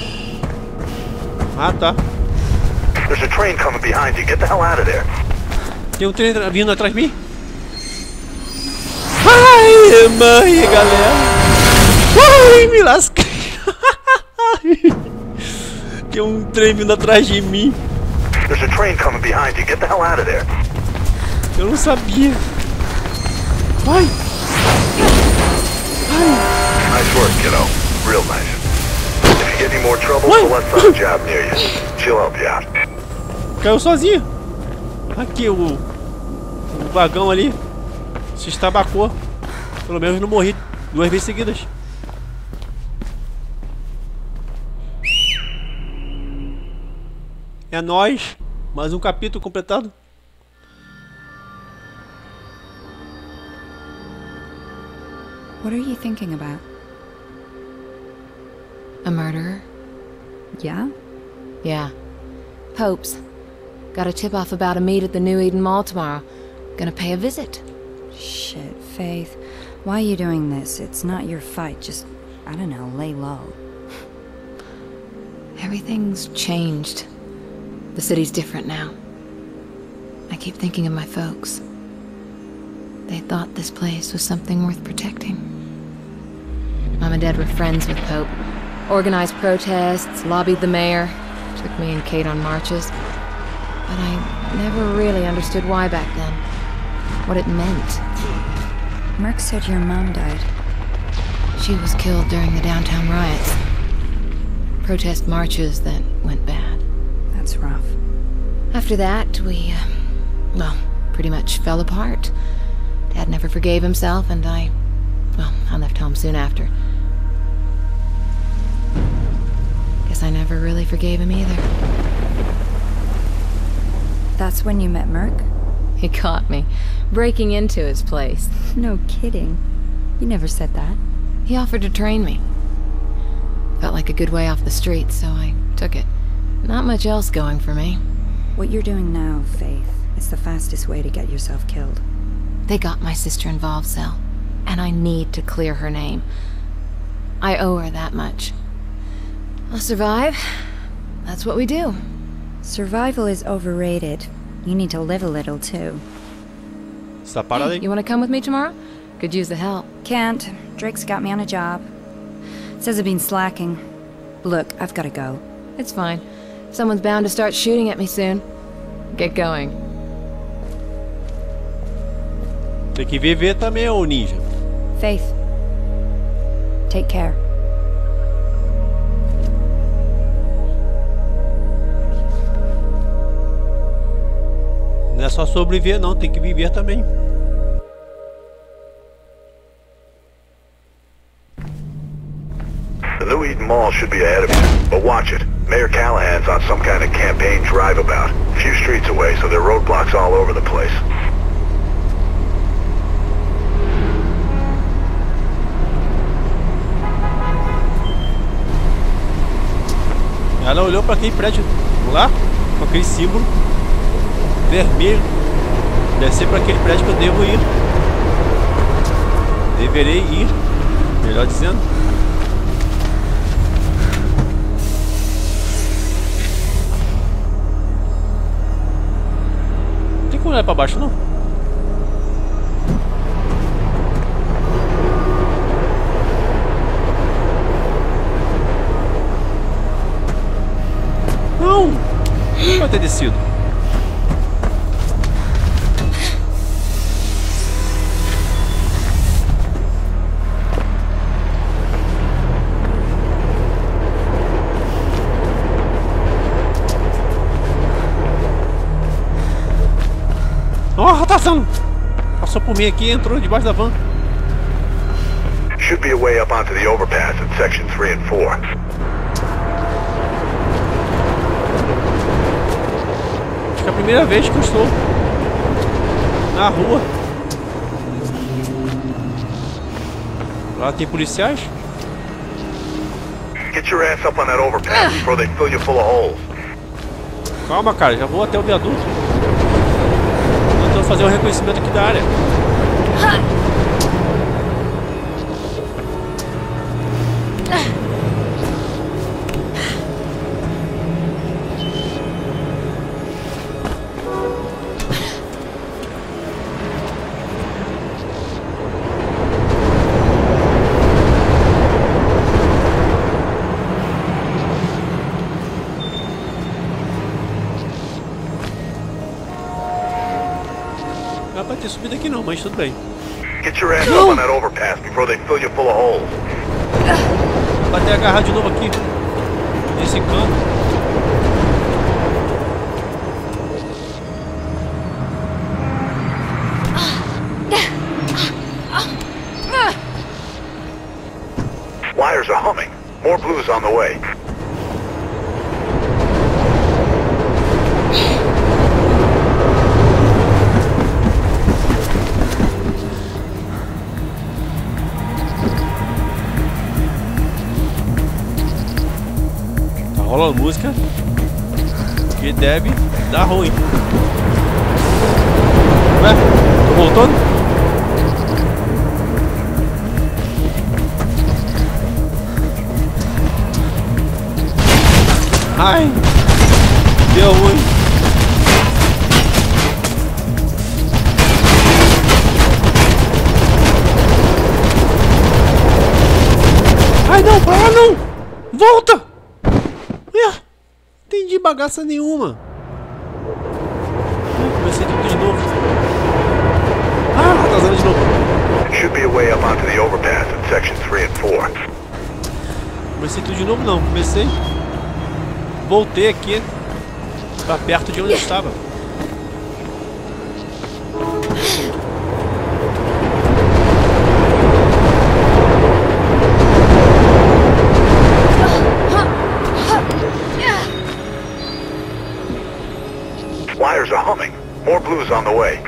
Tem um trem vindo atrás de mim. Ai, mãe, galera. Ai, me lasquei. Tem um trem vindo atrás de mim. There's a train coming behind you. Get the hell out of there. Eu não sabia. Vai. Ai. Nice work, kiddo. Real nice. If you get any more trouble, we'll let some job near you. She'll help you out. Caiu sozinho. Aqui o vagão ali se estabacou. Pelo menos não morri duas vezes seguidas. É nóis. Mais um capítulo completado. What are you thinking about? A murderer? Yeah? Yeah. Hopes. Got a tip-off about a meet at the New Eden Mall tomorrow. Gonna pay a visit. Shit, Faith. Why are you doing this? It's not your fight. Just, I don't know, lay low. Everything's changed. The city's different now. I keep thinking of my folks. They thought this place was something worth protecting. Mom and Dad were friends with Pope. Organized protests, lobbied the mayor. Took me and Kate on marches. But I never really understood why back then. What it meant. Merc said your mom died. She was killed during the downtown riots. Protest marches that went bad. That's rough. After that, we, well, pretty much fell apart. Dad never forgave himself, and I left home soon after. Guess I never really forgave him either. That's when you met Merc? He caught me, breaking into his place. No kidding. You never said that. He offered to train me. Felt like a good way off the street, so I took it. Not much else going for me. What you're doing now, Faith, is the fastest way to get yourself killed. They got my sister involved, Sel, and I need to clear her name. I owe her that much. I'll survive. That's what we do. Survival is overrated. You need to live a little too. Essa parada aí. You want to come with me tomorrow? Could use the help. Can't. Drake's got me on a job. Says I've been slacking. Look, I've got to go. It's fine. Someone's bound to start shooting at me soon. Get going. Tem que viver também, ô ninja. Faith. Take care. Não é só sobreviver não, tem que viver também. The New Eden Mall should be ahead of you, but watch it. Mayor Callahan's on some kind of campaign drive about. A few streets away, so there are roadblocks all over the place. Ela olhou para aquele prédio lá, com aquele símbolo vermelho. Deve ser para aquele prédio que eu devo ir. Deverei ir, melhor dizendo. Não tem como olhar para baixo não? Não! Vai ter descido. Passou por mim aqui, entrou debaixo da van. Should be a way up onto the overpass in section 3 and 4. Acho que é a primeira vez que eu estou na rua. Lá tem policiais. Get your ass up on that overpass before they fill you full of holes. Calma, cara, já vou até o viaduto. Fazer um reconhecimento aqui da área. Subida aqui não, mas tudo bem. Get your ass up on that overpass before they fill you full of holes. Vai ter que agarrar de novo aqui nesse canto. Wires are humming. More blues on the way. Rola música que deve dar ruim. Ué, tô voltando? Ai, deu ruim. Ai, não, para lá não! Volta! Bagaça nenhuma. Comecei tudo de novo. Ah, atrasando de novo. Should be a way up onto the overpass in section 3 and 4. Comecei tudo de novo não, comecei. Voltei aqui pra perto de onde eu estava. More blues on the way.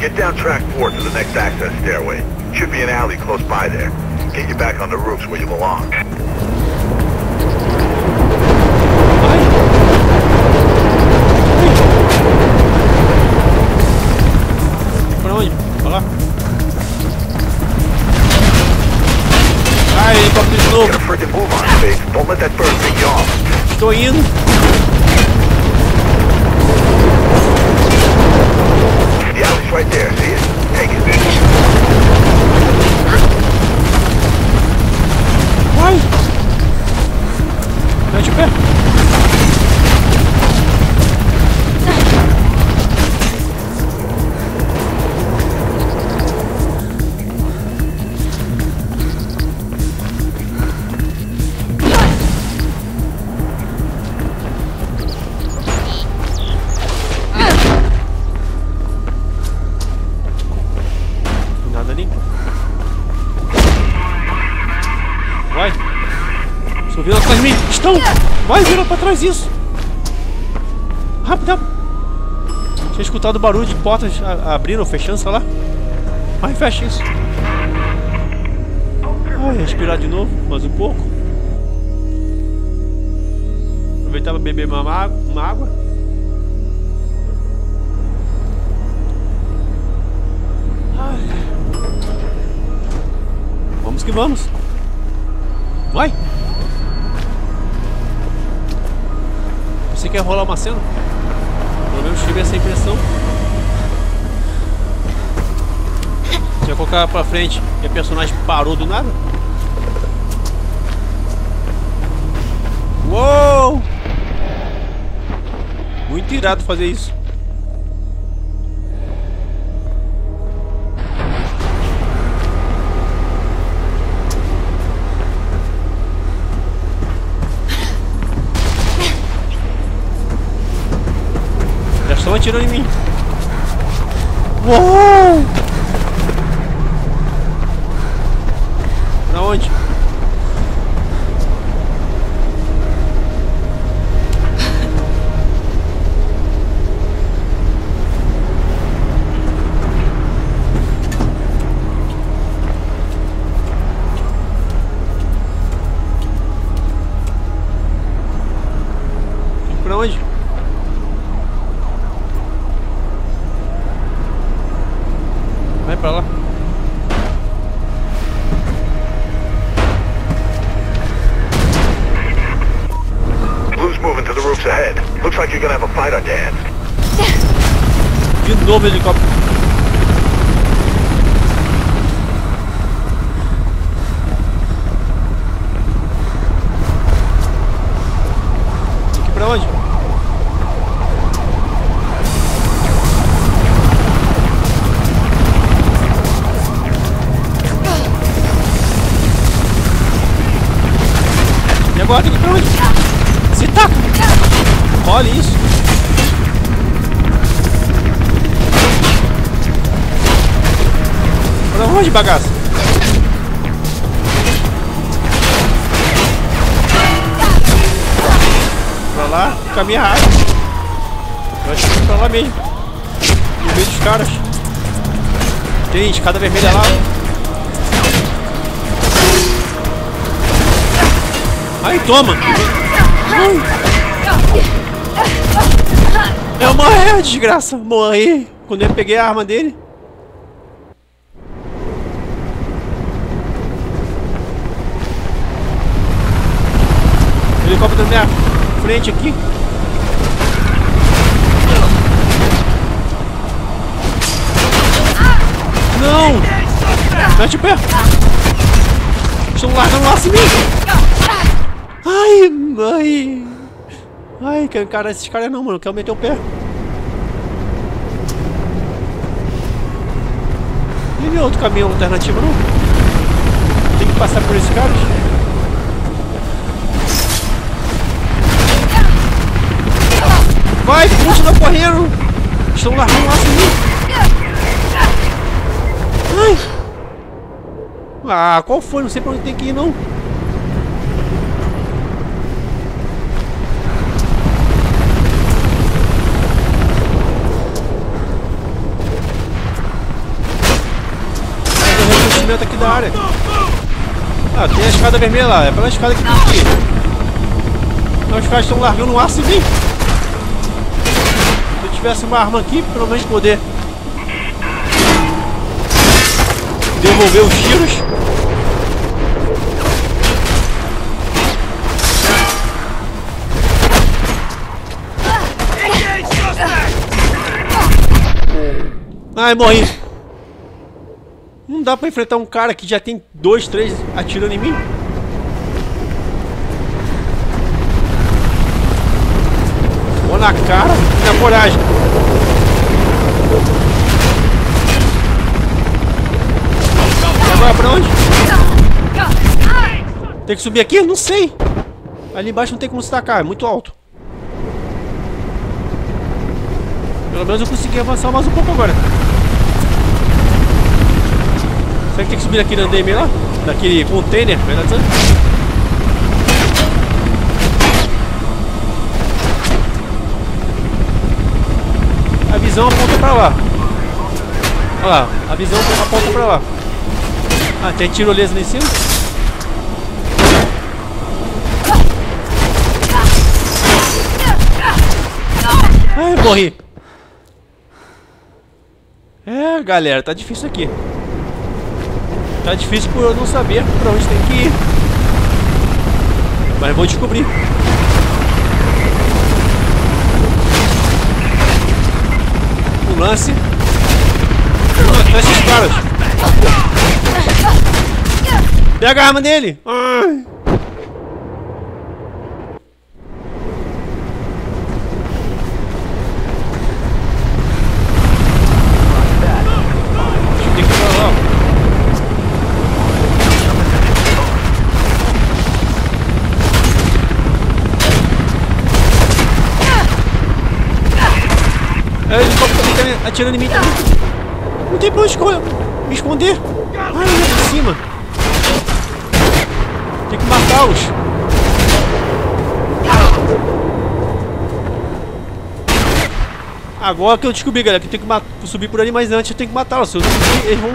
Get down track 4 to the next access stairway. Should be an alley close by there. Get you back on the roofs where you belong. estão! Vai, vira pra trás isso! Rápido, rápido! Tinha escutado o barulho de portas abrindo ou fechando, sei lá. Vai, fecha isso! Ai, respirar de novo, mais um pouco. Aproveitar pra beber uma água. Ai. Vamos que vamos! Vai! Você quer rolar uma cena? Pelo menos tive essa impressão. Já colocar pra frente e a personagem parou do nada. Uou! Muito irado fazer isso. Já estão atirando em mim. Uou! Pra onde? Novo helicóptero. Aqui pra onde? E agora tem que ir pra onde? Se tá! Olha isso! Onde bagaço? Pra lá, caminha rápido. Eu acho que é pra lá mesmo. No meio dos caras. Tem escada vermelha lá. Aí, toma! Eu morri, desgraça! Morri quando eu peguei a arma dele. Helicóptero na minha frente aqui. Não! Mete o pé! Estão largando lá em mim! Ai, ai! Ai, que cara, esses caras não, mano. Quero meter o pé. E nem outro caminho alternativo, não? Tem que passar por esses caras? Vai, puxa, tá correndo! Estão largando lá assim. Ah, qual foi? Não sei pra onde tem que ir, não. Tem um reconhecimento aqui da área. Ah, tem a escada vermelha lá. É pela escada que tem que ir. Então os caras estão largando o ar assim. Se tivesse uma arma aqui, pelo menos poder devolver os tiros. Ai, morri. Não dá pra enfrentar um cara que já tem 2, 3 atirando em mim? Vou na cara e na coragem. Agora pra onde? Tem que subir aqui? Não sei. Ali embaixo não tem como se tacar, é muito alto. Pelo menos eu consegui avançar mais um pouco agora. Será que tem que subir naquele andame lá? Naquele container, verdade? a visão aponta pra lá. Olha lá, a visão aponta pra lá. Ah, tem tirolesa lá em cima? Ai, morri. É, galera, tá difícil aqui. Tá difícil por eu não saber pra onde tem que ir. Mas eu vou descobrir. O lance. Atrás desses caras. Pega a arma dele. Ai. Atirando em mim também. Não tem pra onde me esconder. Ai, ele é pra cima. Tem que matá-los. Agora que eu descobri, galera, que eu tenho que subir por ali, mas antes eu tenho que matá-los. Se eu subir, eles vão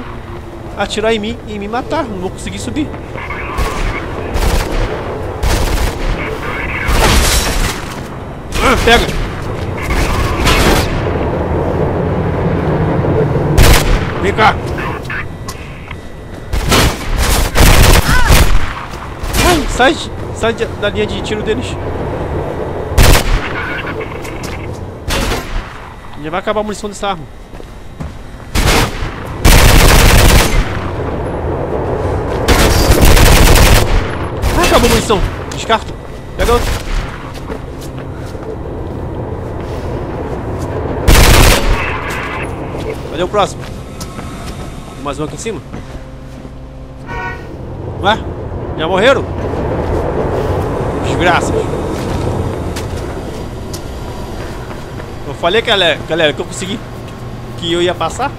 atirar em mim e me matar. Não vou conseguir subir. Ah, pega. Vem cá! Ai, sai da linha de tiro deles. Já vai acabar a munição dessa arma. Ah, acabou a munição. Descarta. Pega outro. Cadê o próximo? Mais um aqui em cima? Ué? Já morreram? Desgraças. Eu falei, galera, que eu consegui. Que eu ia passar.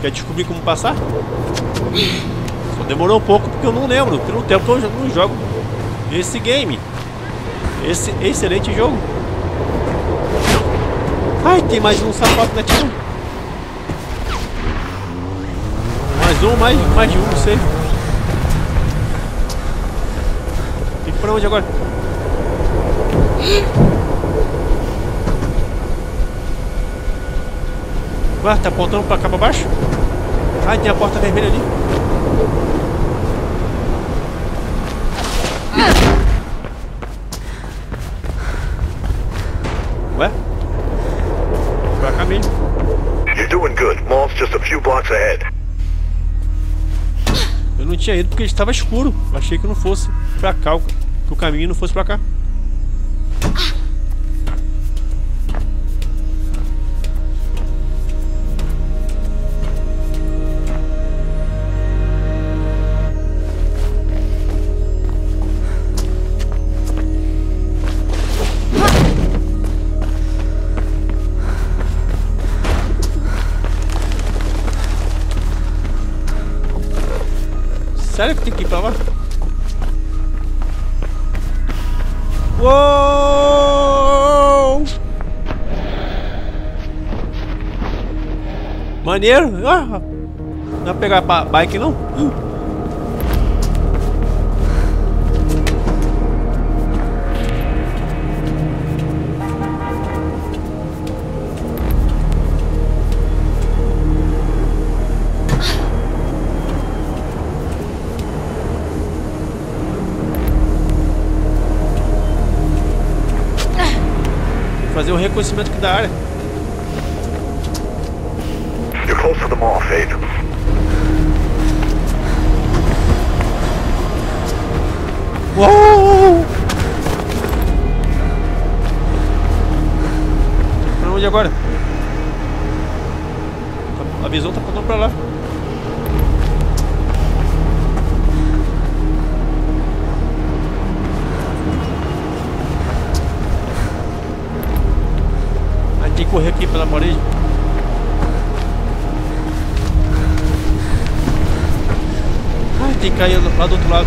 Que eu descobri como passar. Só demorou um pouco porque eu não lembro. Pelo tempo que eu não jogo esse game. Esse excelente jogo. Ai, tem mais um sapato na tira. Mais de um, não sei. Tem que ir pra onde agora? Ué, tá apontando pra cá pra baixo? Ah, tem a porta vermelha ali. Ué? Pra cá mesmo. You're doing good. Mall's just a few blocks ahead. Eu não tinha ido porque estava escuro. Achei que não fosse pra cá, que o caminho não fosse pra cá. Sério que tem que ir pra lá? Uou! Maneiro! Ah, não vai pegar a bike não? Fazer um reconhecimento aqui da área. You're close to the mall, Faith. Uou! Pra onde agora? A visão tá apontando pra lá. Tem que correr aqui pela parede. Ai, tem que cair lá do outro lado.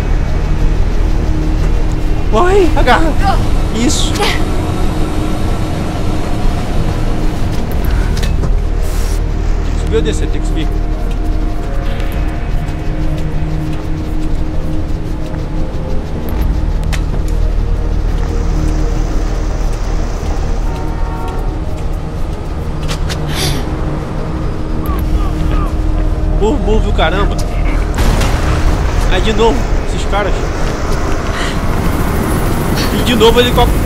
Corre, agarra. Isso. Meu Deus, tem que subir. Move o caramba. Aí de novo, esses caras. E de novo o helicóptero.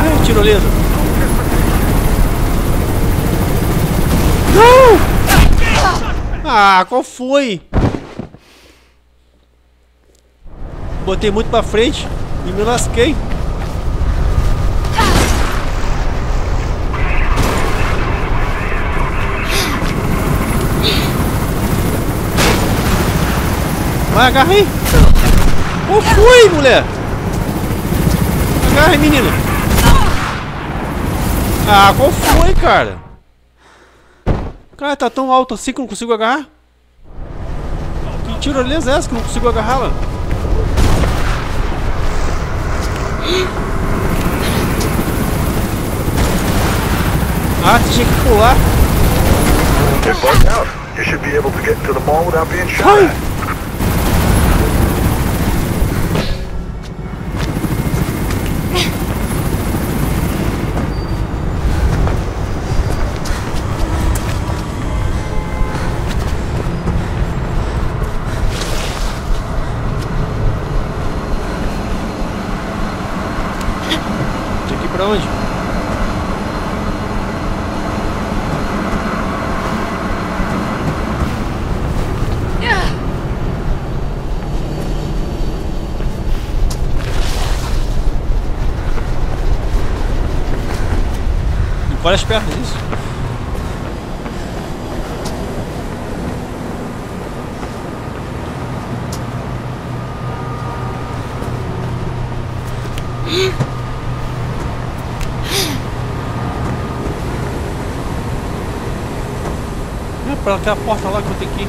Ai, tirolesa. Não! Ah, qual foi? Botei muito pra frente e me lasquei. Vai, agarra aí. Qual foi, mulher? Agarra aí, menino. Ah, qual foi, cara? Cara, tá tão alto assim que eu não consigo agarrar. Que tirolesa é essa que eu não consigo agarrá-la? Ah, tinha que pular. Ai! Olha as pernas disso. É pra aquela porta lá que eu tenho que ir.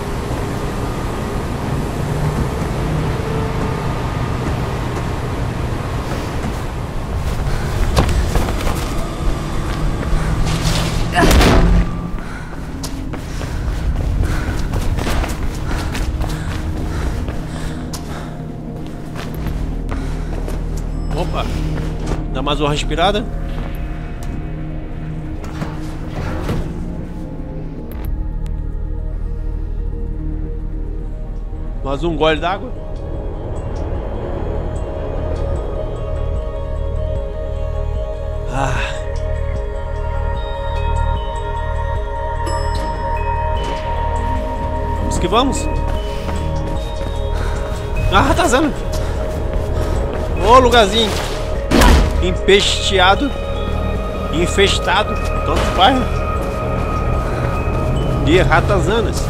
Mais uma respirada. Mais um gole d'água. Ah. Vamos que vamos. Ah, tá zando. Ô, lugarzinho empesteado, infestado, tanto faz, de ratazanas.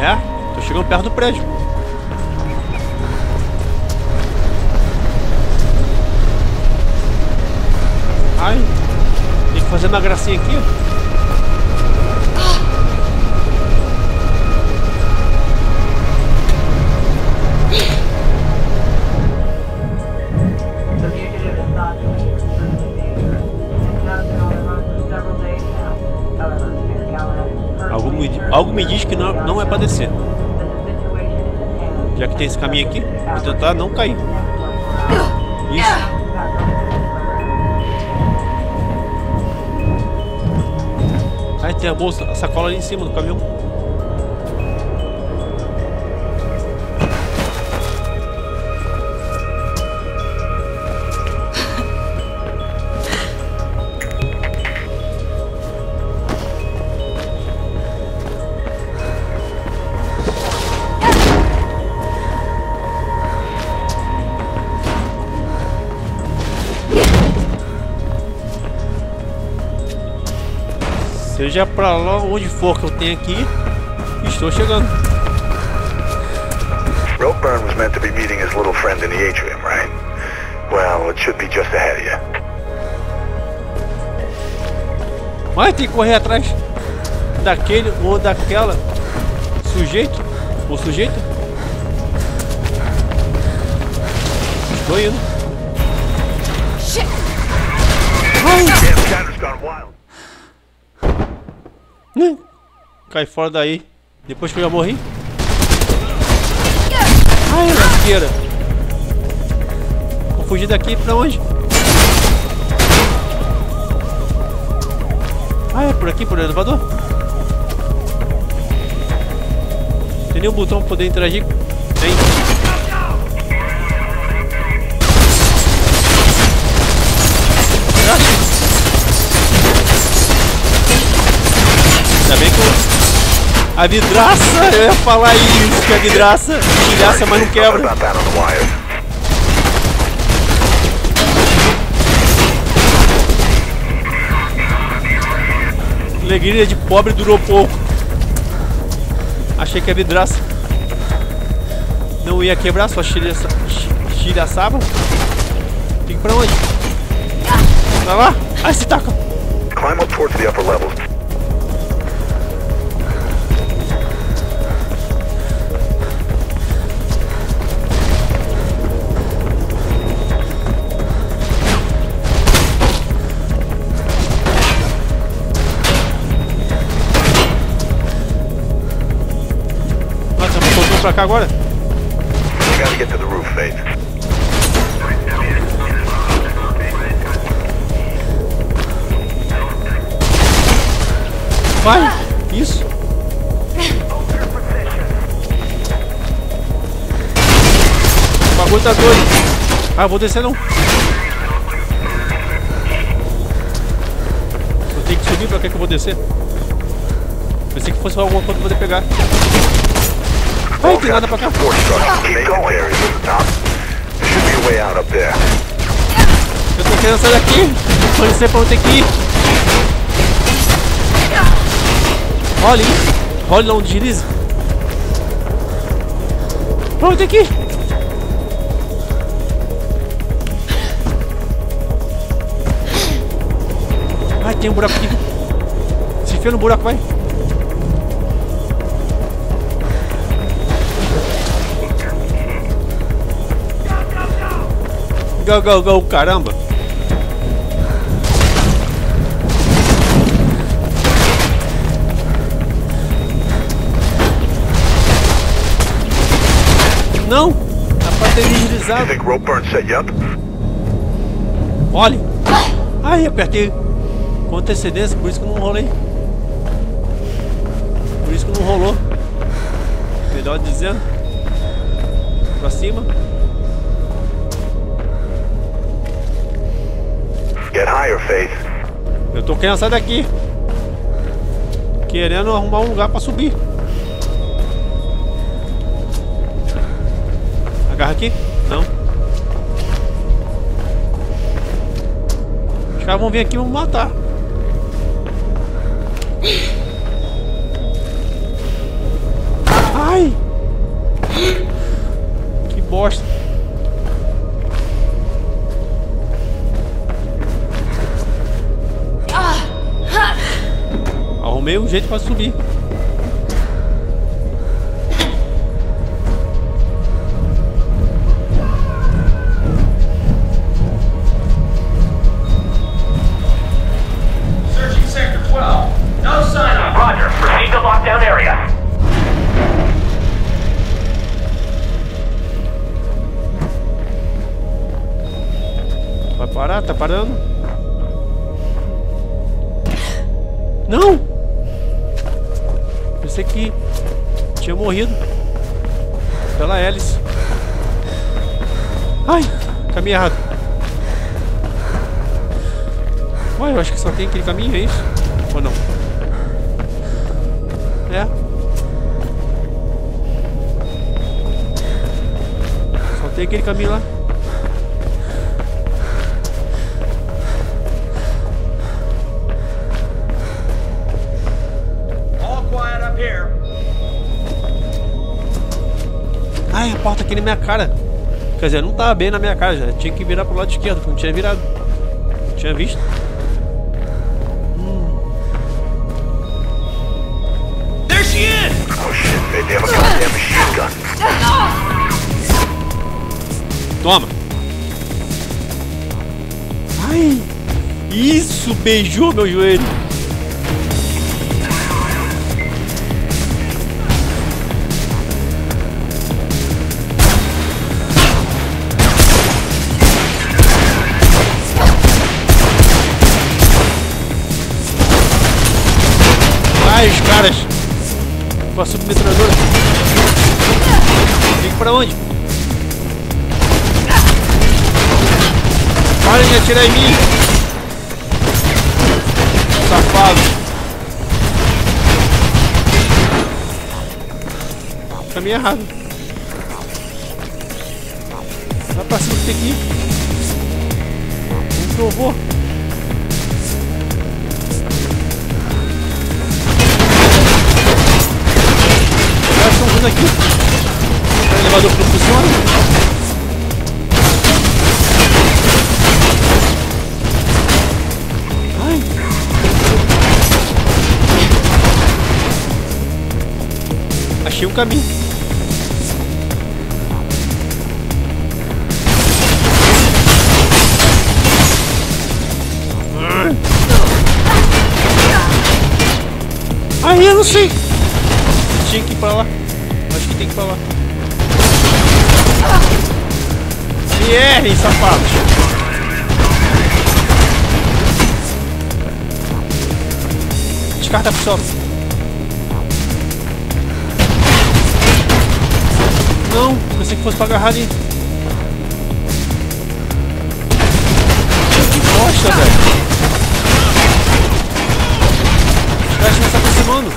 É, tô chegando perto do prédio. Ai, tem que fazer uma gracinha aqui, ó. Algo me diz que não é para descer. Já que tem esse caminho aqui, vou tentar não cair. Isso. Aí tem a bolsa, a sacola ali em cima do caminhão. Seja pra lá onde for que eu tenho aqui, estou chegando. ROPEBURN was meant to be meeting his little friend in the atrium, right? Well, it should be just ahead of you. Mas tem que correr atrás daquele ou daquela sujeito ou sujeita. playing. Shit! Oh. Cai fora daí. Depois que eu já morri. Ai, lasqueira. Vou fugir daqui pra onde? Ah, é por aqui, por elevador? Tem nenhum botão pra poder interagir? Tem. Ainda bem que eu... A vidraça! Eu ia falar isso, que a vidraça estilhaça, mas não quebra. Alegria de pobre durou pouco. Achei que a vidraça não ia quebrar, só estilhaçava. Tem que ir pra onde? Vai lá! Ai, se taca! Climb up towards the upper levels. Pra cá agora? Vai! Isso! O bagulho tá doido! Ah, eu vou descer não! Eu tenho que subir, pra que eu vou descer? Pensei que fosse alguma coisa pra poder pegar. Ai, tem nada pra cá. Eu tô querendo sair daqui. Pode ser pra onde tem que ir. Olha isso. Olha onde deslize. Pra onde tem que ir? Ai, tem um buraco aqui. Se enfia no buraco, vai. Go, go, go, caramba! Não! A parte é deslizada. Olha! Ai, apertei com antecedência, por isso que não rolei. Por isso que não rolou. Melhor dizendo. Pra cima. Eu tô querendo sair daqui. Querendo arrumar um lugar pra subir. Agarra aqui? Não. Os caras vão vir aqui e vão me matar. Ai! Que bosta. Meio jeito para subir. Searching sector 12. No sign of Roger. Proceed to lockdown area. Vai parar? Tá parando? Não! Pensei que tinha morrido pela hélice. Ai, caminho errado. Ué, eu acho que só tem aquele caminho, é isso? Ou não? É. Só tem aquele caminho lá. Ai, a porta aqui na minha cara. Quer dizer, não tava bem na minha cara já. Tinha que virar pro lado esquerdo, não tinha virado. Não tinha visto. There she is! Oh shit, they never got a damn machine gun. Toma! Ai! Isso! Beijou meu joelho! Ai, os caras! Com a submetralhadora! Tem que ir pra onde? Para de atirar em mim, safado. Caminho errado. Vai pra cima que tem que ir. Onde eu vou? Os caras estão vindo aqui. O elevador não funciona. Achei um caminho. Aí eu não sei. Tinha que ir pra lá. Acho que tem que ir pra lá. Se errem, sapatos. Descarta a pistola. Não, pensei que fosse pra agarrar ali. Nossa, velho. Os caras estão se aproximando.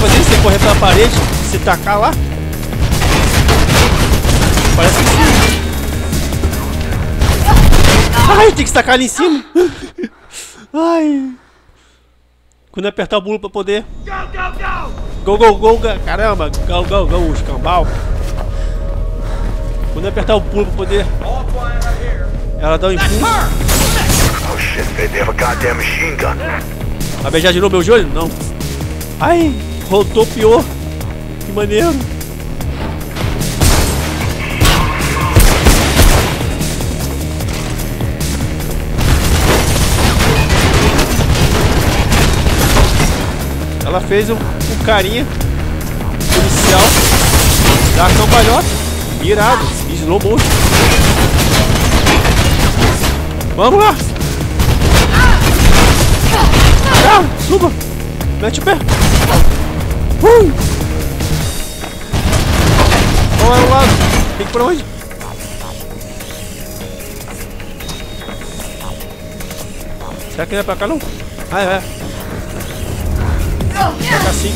Fazer isso, você correr pela parede, se tacar lá. Parece que sim. Ai, tem que estacar ali em cima. Ai. Quando eu apertar o pulo pra poder. Go, go, go! Go, go, caramba! Go, go, go, escambau! Quando eu apertar o pulo pra poder. Ela dá um impulso. Oh shit, baby, have a goddamn machine gun. Vai beijar de novo meu joelho? Não. Ai, rotou pior. Que maneiro. Ela fez um carinha policial da cambalhota, mirado, slow motion. Vamos lá! Ah, suba! Mete o pé! Qual é o lado? Tem que ir pra onde? Será que não é pra cá não? Ah, é. Assim.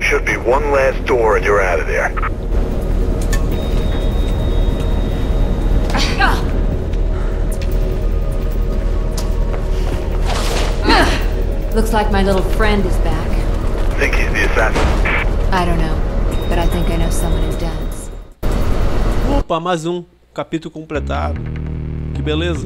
Should be one last door and you're out of there. Looks like my little friend is back. Think he's the assassin? I don't know, but I think I know someone who does. Opa, mais um capítulo completado. Que beleza.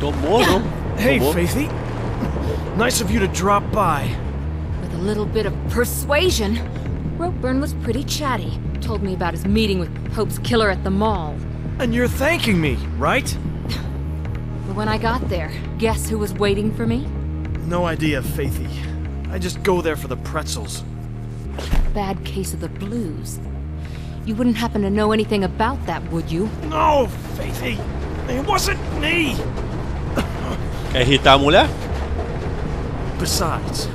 Tomou, não? Hey, Faithy. Nice of you to drop by. With a little bit of persuasion, Ropeburn was pretty chatty. Told me about his meeting with Pope's killer at the mall. And you're thanking me, right? But when I got there, guess who was waiting for me? No idea, Faithy. I just go there for the pretzels. Bad case of the blues. You wouldn't happen to know anything about that, would you? No, Faithy. It wasn't me. Quer irritar a mulher? Besides,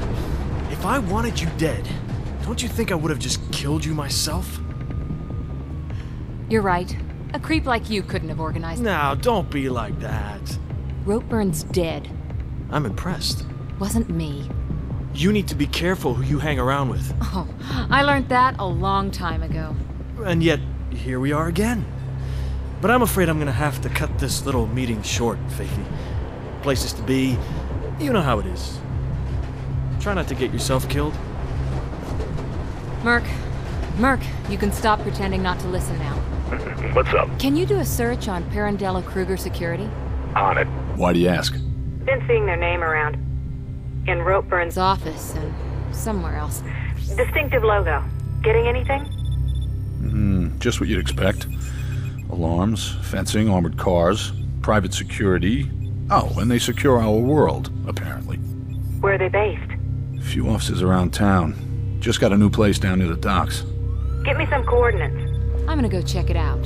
if I wanted you dead, don't you think I would have just killed you myself? You're right. A creep like you couldn't have organized. Now, don't be like that. Ropeburn's dead. I'm impressed. Wasn't me. You need to be careful who you hang around with. Oh, I learned that a long time ago. And yet, here we are again. But I'm afraid I'm gonna have to cut this little meeting short, Faithy. Places to be, you know how it is. Try not to get yourself killed. Merc, you can stop pretending not to listen now. What's up? Can you do a search on Perandella Kruger security? On it. Why do you ask? Been seeing their name around. In Ropeburn's office and somewhere else. Distinctive logo. Getting anything? Just what you'd expect. Alarms, fencing, armored cars, private security. Oh, and they secure our world, apparently. Where are they based? A few offices around town. Just got a new place down near the docks. Get me some coordinates. I'm gonna go check it out.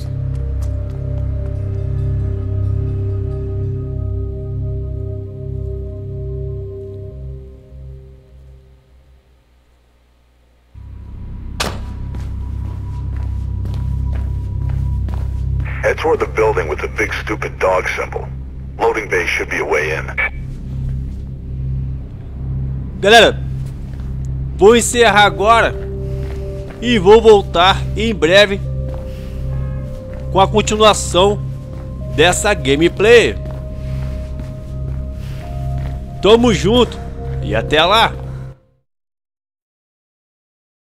Head toward the building with the big stupid dog symbol. Loading bay should be a way in. Galera, vou encerrar agora e vou voltar em breve com a continuação dessa gameplay. Tamo junto e até lá!